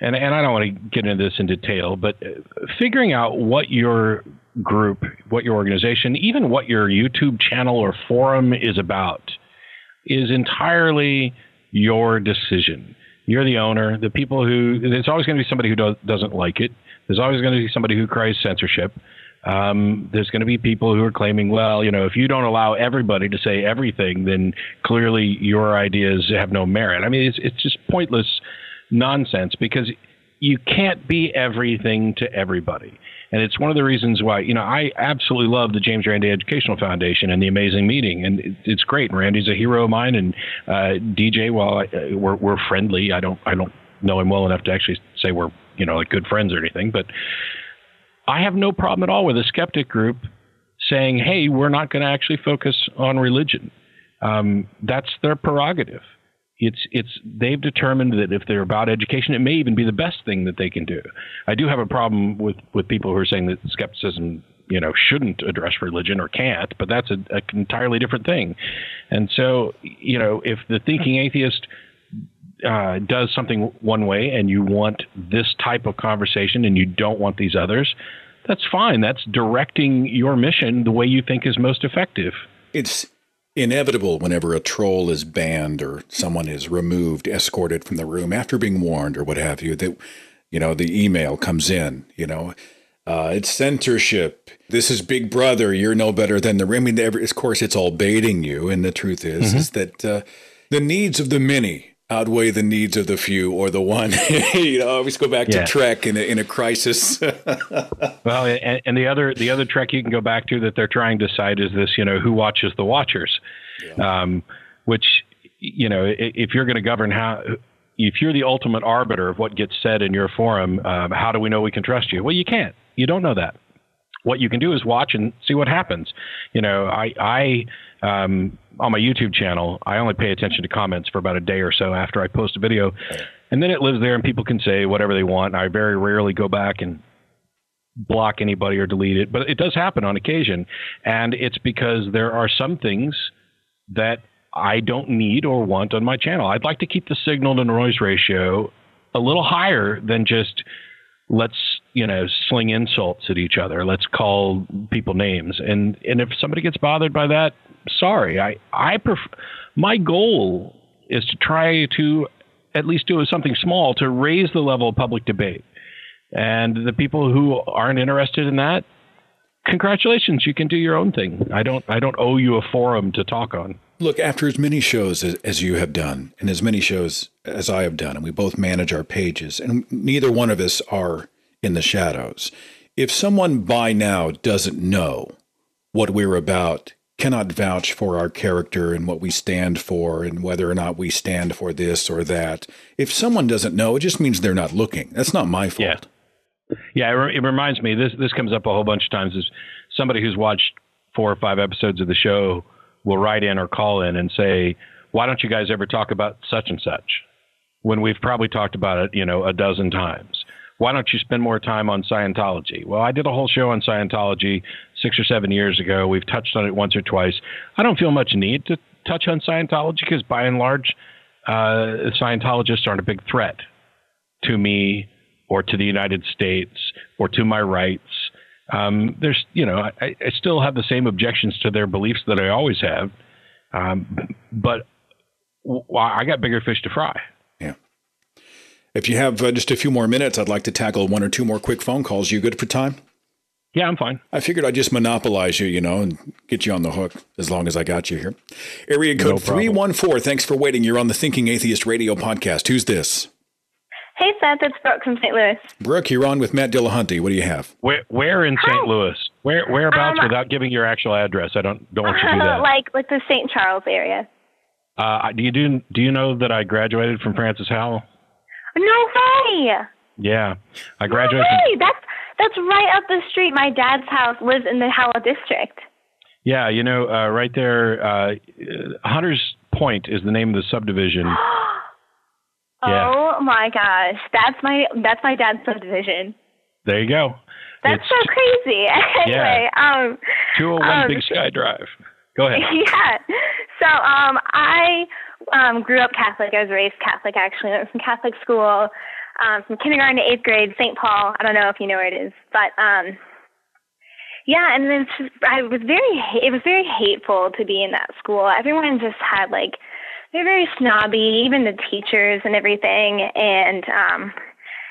and, and I don't want to get into this in detail, but figuring out what your group, what your organization, even what your YouTube channel or forum is about is entirely your decision. You're the owner. The people who, there's always going to be somebody who do, doesn't like it. There's always going to be somebody who cries censorship. Um, there's going to be people who are claiming, well, you know, if you don't allow everybody to say everything, then clearly your ideas have no merit. I mean, it's, it's just pointless nonsense because you can't be everything to everybody. And it's one of the reasons why, you know, I absolutely love the James Randi Educational Foundation and the Amazing Meeting. And it's great. Randy's a hero of mine. And uh, D J, while I, we're, we're friendly, I don't I don't know him well enough to actually say we're, you know, like good friends or anything. But I have no problem at all with a skeptic group saying, hey, we're not going to actually focus on religion. Um, that's their prerogative. It's it's they've determined that if they're about education, it may even be the best thing that they can do. I do have a problem with, with people who are saying that skepticism, you know, shouldn't address religion or can't, but that's an entirely different thing. And so, you know, if the Thinking Atheist uh, does something one way and you want this type of conversation and you don't want these others, that's fine. That's directing your mission the way you think is most effective. It's inevitable whenever a troll is banned or someone is removed, escorted from the room after being warned or what have you, that, you know, the email comes in, you know, uh, it's censorship. This is Big Brother. You're no better than the, I mean, every, of course, it's all baiting you. And the truth is, mm-hmm. is that uh, the needs of the many outweigh the needs of the few or the one. You know, I always go back yeah. to Trek in a, in a crisis. Well, and, and the other the other Trek you can go back to that they're trying to cite is this, you know, who watches the watchers, yeah. um, which, you know, if you're going to govern how, if you're the ultimate arbiter of what gets said in your forum, um, how do we know we can trust you? Well, you can't. You don't know that. What you can do is watch and see what happens. You know, I, I um, on my YouTube channel, I only pay attention to comments for about a day or so after I post a video. And then it lives there and people can say whatever they want. I very rarely go back and block anybody or delete it, but it does happen on occasion. And it's because there are some things that I don't need or want on my channel. I'd like to keep the signal to noise ratio a little higher than just let's, you know, sling insults at each other. Let's call people names. And and if somebody gets bothered by that, sorry. I, I pref- my goal is to try to at least do something small to raise the level of public debate. And the people who aren't interested in that, congratulations, you can do your own thing. I don't I don't owe you a forum to talk on. Look, after as many shows as, as you have done and as many shows as I have done, and we both manage our pages, and neither one of us are in the shadows. If someone by now doesn't know what we're about, cannot vouch for our character and what we stand for and whether or not we stand for this or that, if someone doesn't know, it just means they're not looking. That's not my fault. Yeah, yeah it, re- it reminds me, this, this comes up a whole bunch of times, is somebody who's watched four or five episodes of the show will write in or call in and say, why don't you guys ever talk about such and such? When we've probably talked about it, you know, a dozen times. Why don't you spend more time on Scientology? Well, I did a whole show on Scientology six or seven years ago. We've touched on it once or twice. I don't feel much need to touch on Scientology because by and large, uh, Scientologists aren't a big threat to me or to the United States or to my rights. Um, there's, you know, I, I still have the same objections to their beliefs that I always have. Um, but I got bigger fish to fry. Yeah. If you have uh, just a few more minutes, I'd like to tackle one or two more quick phone calls. You good for time? Yeah, I'm fine. I figured I'd just monopolize you, you know, and get you on the hook as long as I got you here. Area code no three one four. Thanks for waiting. You're on the Thinking Atheist Radio podcast. Who's this? Hey, Seth. It's Brooke from Saint Louis. Brooke, you're on with Matt Dillahunty. What do you have? Where, where in Saint Louis? Where, whereabouts um, without giving your actual address? I don't don't want you to do that. Like like the Saint Charles area. Uh, do you do do you know that I graduated from Francis Howell? No way. Yeah, I graduated. No way. That's that's right up the street. My dad's house lives in the Howell district. Yeah, you know, uh, right there, uh, Hunter's Point is the name of the subdivision. Yeah. Oh my gosh, that's my that's my dad's subdivision. There you go. That's it's, so crazy. Anyway, yeah. um, two oh one um, Big Sky Drive. Go ahead. Yeah. So um, I um, grew up Catholic. I was raised Catholic, actually. I went from Catholic school um, from kindergarten to eighth grade, Saint Paul. I don't know if you know where it is, but um, yeah. And then I was very it was very hateful to be in that school. Everyone just had like they're very snobby, even the teachers and everything. And um,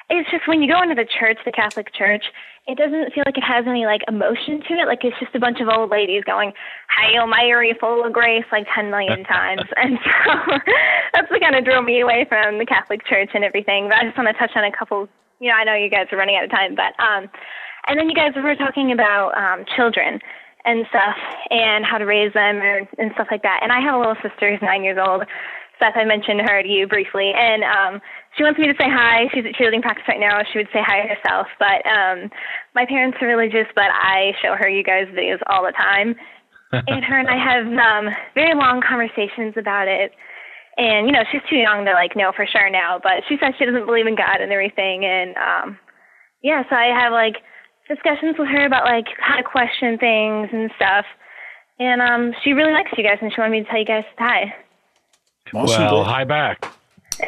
it's just when you go into the church, the Catholic Church, it doesn't feel like it has any, like, emotion to it. Like, it's just a bunch of old ladies going, Hail Mary, full of grace, like ten million times. And so that's what kind of drew me away from the Catholic Church and everything. But I just want to touch on a couple, you know, I know you guys are running out of time, but, um, and then you guys were talking about um, children and stuff and how to raise them or, and stuff like that. And I have a little sister who's nine years old. Seth, I mentioned her to you briefly, and um, she wants me to say hi. She's at cheerleading practice right now. She would say hi herself, but um, my parents are religious, but I show her you guys' videos all the time, and her and I have um, very long conversations about it, and, you know, she's too young to, like, know for sure now, but she says she doesn't believe in God and everything, and, um, yeah, so I have, like, discussions with her about, like, how to question things and stuff, and um, she really likes you guys, and she wanted me to tell you guys hi. Awesome. Well, hi back.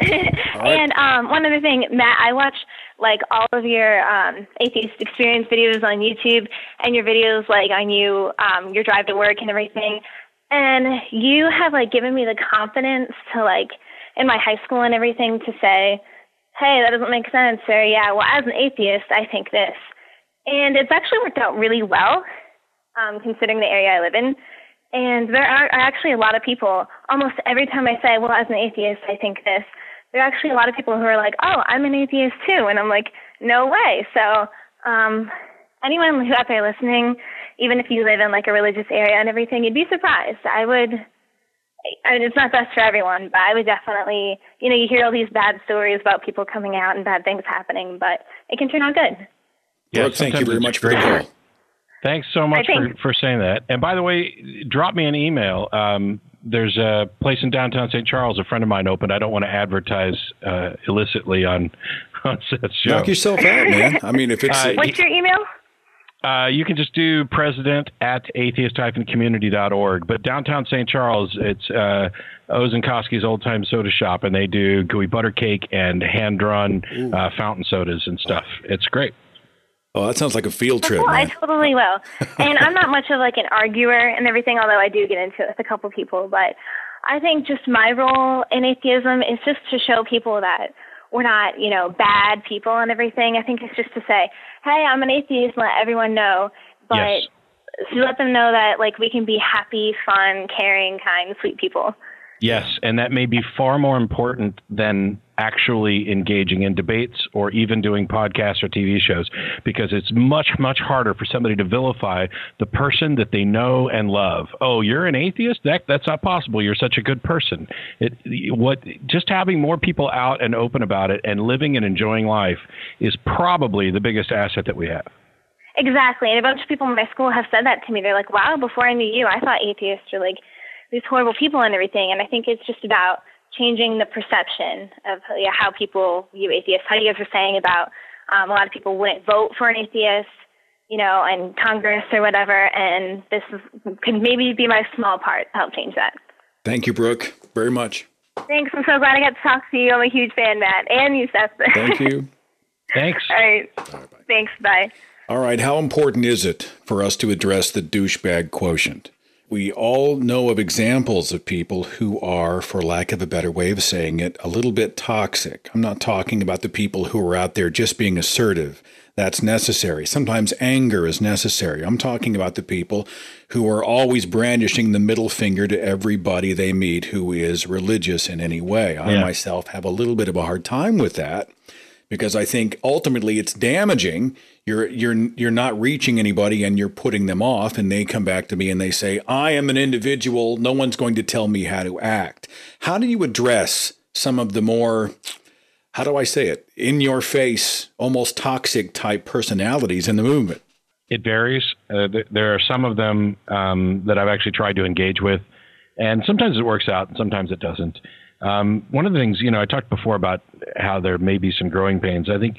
And um, one other thing, Matt, I watch like all of your um, Atheist Experience videos on YouTube and your videos like on you, um, your drive to work and everything. And you have like given me the confidence to like in my high school and everything to say, hey, that doesn't make sense. Or yeah, well, as an atheist, I think this. And it's actually worked out really well um, considering the area I live in. And there are actually a lot of people, almost every time I say, well, as an atheist, I think this, there are actually a lot of people who are like, oh, I'm an atheist too. And I'm like, no way. So um, anyone who's out there listening, even if you live in like a religious area and everything, you'd be surprised. I would, I mean, it's not best for everyone, but I would definitely, you know, you hear all these bad stories about people coming out and bad things happening, but it can turn out good. Yeah, Brooke, thank you very much for the call. Thanks so much for, for saying that. And by the way, drop me an email. Um, there's a place in downtown Saint Charles a friend of mine opened. I don't want to advertise uh, illicitly on, on Seth's show. Knock yourself out, man. I mean, if it's... Uh, what's your email? Uh, you can just do president at atheist community dot org. But downtown Saint Charles, it's uh, Ozenkowski's Old Time Soda Shop, and they do gooey butter cake and hand-drawn uh, fountain sodas and stuff. It's great. Oh, that sounds like a field trip. Cool. I totally will. And I'm not much of like an arguer and everything, although I do get into it with a couple people. But I think just my role in atheism is just to show people that we're not, you know, bad people and everything. I think it's just to say, hey, I'm an atheist, let everyone know. But yes. To let them know that like we can be happy, fun, caring, kind, sweet people. Yes, and that may be far more important than actually engaging in debates or even doing podcasts or T V shows, because it's much, much harder for somebody to vilify the person that they know and love. Oh, you're an atheist? That, that's not possible. You're such a good person. It, what, just having more people out and open about it and living and enjoying life is probably the biggest asset that we have. Exactly, and a bunch of people in my school have said that to me. They're like, wow, before I knew you, I thought atheists were like, these horrible people and everything. And I think it's just about changing the perception of yeah, how people view atheists. How you guys were saying about um, a lot of people wouldn't vote for an atheist, you know, in Congress or whatever. And this is, could maybe be my small part to help change that. Thank you, Brooke, very much. Thanks. I'm so glad I got to talk to you. I'm a huge fan, Matt. And you, Seth. Thank you. Thanks. All right. All right, bye. Thanks. Bye. All right. How important is it for us to address the douchebag quotient? we all know of examples of people who are, for lack of a better way of saying it, a little bit toxic. I'm not talking about the people who are out there just being assertive. That's necessary. Sometimes anger is necessary. I'm talking about the people who are always brandishing the middle finger to everybody they meet who is religious in any way. I yeah. myself have a little bit of a hard time with that, because I think ultimately it's damaging. You're you're you're not reaching anybody, and you're putting them off, and they come back to me and they say, I am an individual. No one's going to tell me how to act. How do you address some of the more, how do I say it, in your face, almost toxic type personalities in the movement? It varies. Uh, th there are some of them um, that I've actually tried to engage with, and sometimes it works out and sometimes it doesn't. Um, one of the things, you know, I talked before about how there may be some growing pains. I think,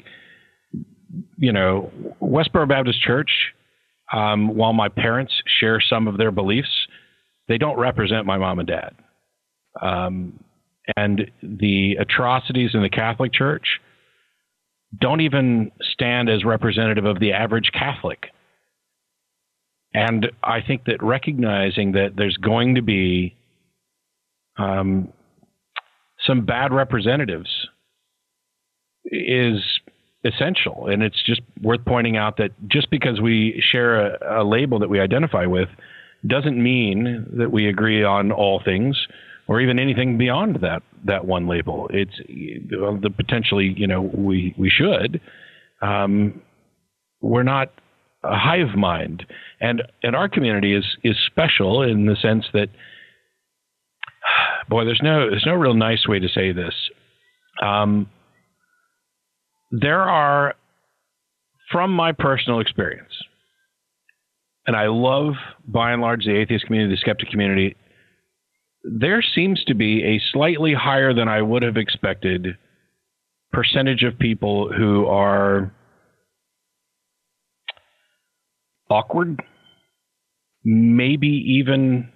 you know, Westboro Baptist Church, um, while my parents share some of their beliefs, they don't represent my mom and dad. Um, and the atrocities in the Catholic Church don't even stand as representative of the average Catholic. And I think that recognizing that there's going to be um, some bad representatives is essential. And it's just worth pointing out that just because we share a, a label that we identify with doesn't mean that we agree on all things or even anything beyond that, that one label. It's the potentially, you know, we, we should, um, we're not a hive mind, and, and our community is, is special in the sense that, boy, there's no, there's no real nice way to say this. Um, there are, from my personal experience, and I love, by and large, the atheist community, the skeptic community, there seems to be a slightly higher than I would have expected percentage of people who are awkward, maybe even...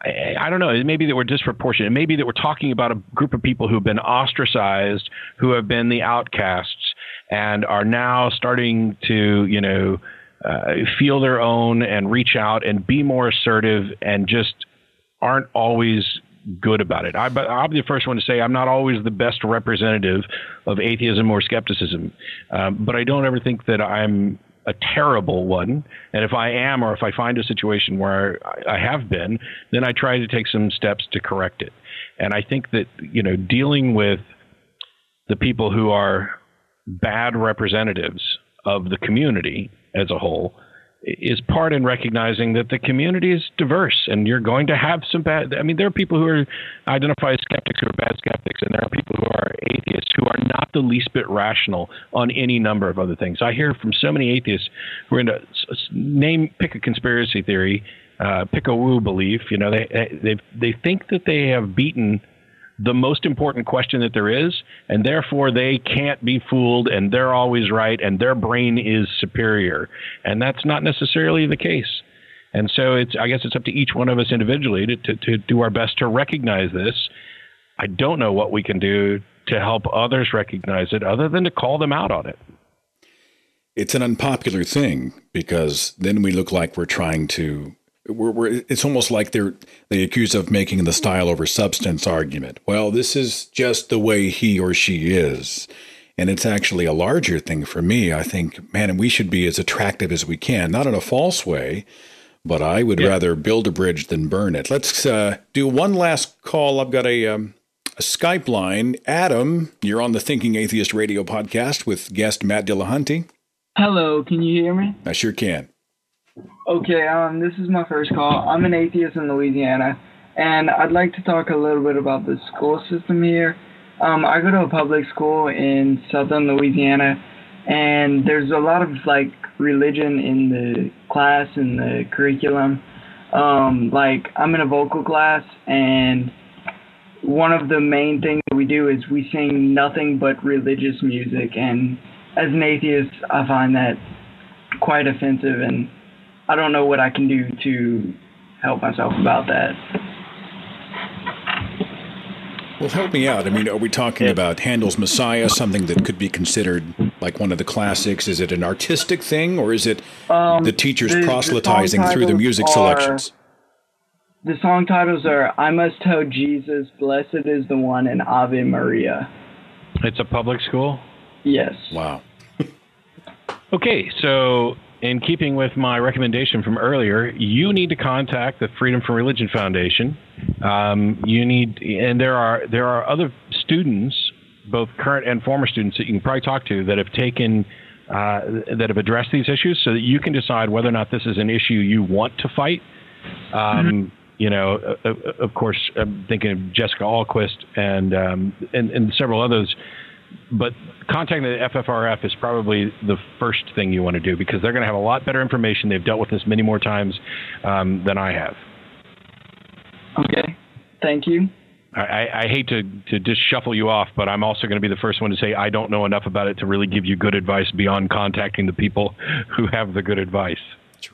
I, I don't know. It may be that we're disproportionate. It may be that we're talking about a group of people who have been ostracized, who have been the outcasts, and are now starting to, you know, uh, feel their own and reach out and be more assertive, and just aren't always good about it. I, but I'll be the first one to say I'm not always the best representative of atheism or skepticism, um, but I don't ever think that I'm a terrible one. And if I am, or if I find a situation where I, I have been, then I try to take some steps to correct it. And I think that, you know, dealing with the people who are bad representatives of the community as a whole is part in recognizing that the community is diverse, and you're going to have some bad, I mean, there are people who are identify as skeptics who are bad skeptics, and there are people who are atheists who are not the least bit rational on any number of other things. I hear from so many atheists who are into name, pick a conspiracy theory, uh, pick a woo belief, you know, they, they, they think that they have beaten the most important question that there is, and therefore they can't be fooled, and they're always right, and their brain is superior. And that's not necessarily the case. And so it's, I guess it's up to each one of us individually to, to, to do our best to recognize this. I don't know what we can do to help others recognize it other than to call them out on it. It's an unpopular thing, because then we look like we're trying to We're, we're, it's almost like they're they accuse of making the style over substance argument. Well, this is just the way he or she is. And it's actually a larger thing for me. I think, man, we should be as attractive as we can, not in a false way, but I would yeah. rather build a bridge than burn it. Let's uh, do one last call. I've got a, um, a Skype line. Adam, you're on the Thinking Atheist Radio podcast with guest Matt Dillahunty. Hello, can you hear me? I sure can. Okay, um, this is my first call. I'm an atheist in Louisiana, and I'd like to talk a little bit about the school system here. Um, I go to a public school in southern Louisiana, and there's a lot of, like, religion in the class, in the curriculum. Um, like, I'm in a vocal class, and one of the main things that we do is we sing nothing but religious music, and as an atheist, I find that quite offensive, and I don't know what I can do to help myself about that. Well, help me out. I mean, are we talking yeah. about Handel's Messiah, something that could be considered like one of the classics? Is it an artistic thing, or is it um, the teachers the, proselytizing the through the music are, selections? The song titles are I Must Tell Jesus, Blessed is the One, and Ave Maria. It's a public school? Yes. Wow. Okay, so in keeping with my recommendation from earlier, you need to contact the Freedom from Religion Foundation. Um, you need, and there are there are other students, both current and former students, that you can probably talk to that have taken, uh, that have addressed these issues, so that you can decide whether or not this is an issue you want to fight. Um, you know, uh, of course, I'm thinking of Jessica Alquist and um, and, and several others. But contacting the F F R F is probably the first thing you want to do, because they're going to have a lot better information. They've dealt with this many more times um, than I have. Okay. Thank you. I, I, I hate to, to just shuffle you off, but I'm also going to be the first one to say I don't know enough about it to really give you good advice beyond contacting the people who have the good advice.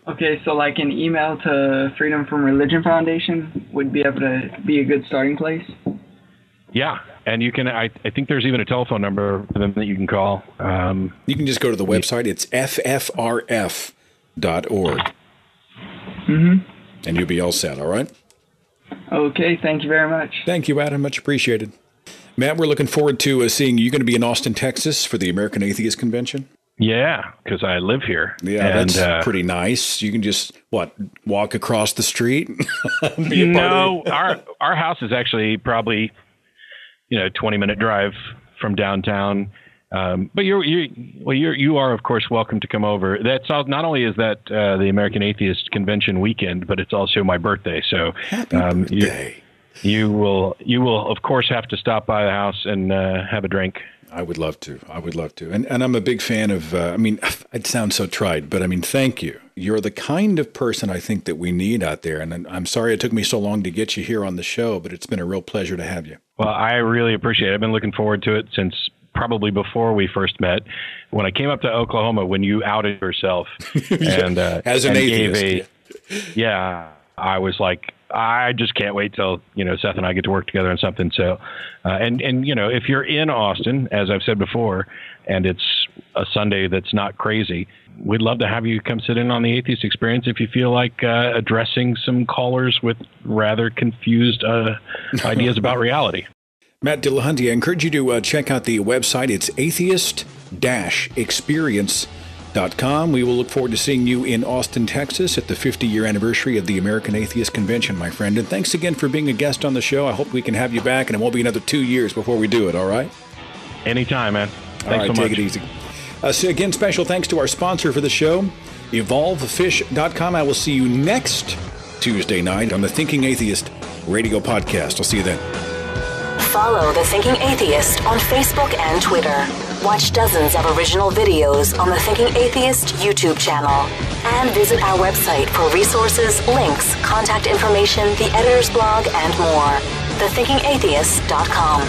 Okay, so like an email to Freedom from Religion Foundation would be able to be a good starting place? Yeah, and you can. I, I think there's even a telephone number for them that you can call. Um, you can just go to the website. It's F F R F dot org. Mm-hmm. And you'll be all set, all right? Okay, thank you very much. Thank you, Adam. Much appreciated. Matt, we're looking forward to uh, seeing you. You're going to be in Austin, Texas for the American Atheist Convention? Yeah, because I live here. Yeah, and, that's uh, pretty nice. You can just, what, walk across the street? Be a no, our, our house is actually probably... you know, twenty minute drive from downtown. Um, but you're, you're, well, you're, you are, of course, welcome to come over. That's all, not only is that uh, the American Atheist Convention weekend, but it's also my birthday. So um, birthday. You, you will, you will, of course, have to stop by the house and uh, have a drink. I would love to. I would love to. And, and I'm a big fan of, uh, I mean, it sounds so tried, but I mean, thank you. You're the kind of person I think that we need out there. And I'm sorry it took me so long to get you here on the show, but it's been a real pleasure to have you. Well, I really appreciate it. I've been looking forward to it since probably before we first met, when I came up to Oklahoma, when you outed yourself and uh, as an and atheist. A, yeah, I was like, I just can't wait till, you know, Seth and I get to work together on something. So, uh, and, and, you know, if you're in Austin, as I've said before, and it's a Sunday that's not crazy, we'd love to have you come sit in on the Atheist Experience if you feel like uh, addressing some callers with rather confused uh, ideas about reality. Matt Dillahunty, I encourage you to uh, check out the website. It's atheist dash experience dot com. We will look forward to seeing you in Austin, Texas at the fifty year anniversary of the American Atheist Convention, my friend. And thanks again for being a guest on the show. I hope we can have you back, and it won't be another two years before we do it, all right? Anytime, man. Thanks all right, so much. Take it easy. Uh, so again, special thanks to our sponsor for the show, Evolve Fish dot com. I will see you next Tuesday night on the Thinking Atheist radio podcast. I'll see you then. Follow The Thinking Atheist on Facebook and Twitter. Watch dozens of original videos on the Thinking Atheist YouTube channel. And visit our website for resources, links, contact information, the editor's blog, and more. the thinking atheist dot com.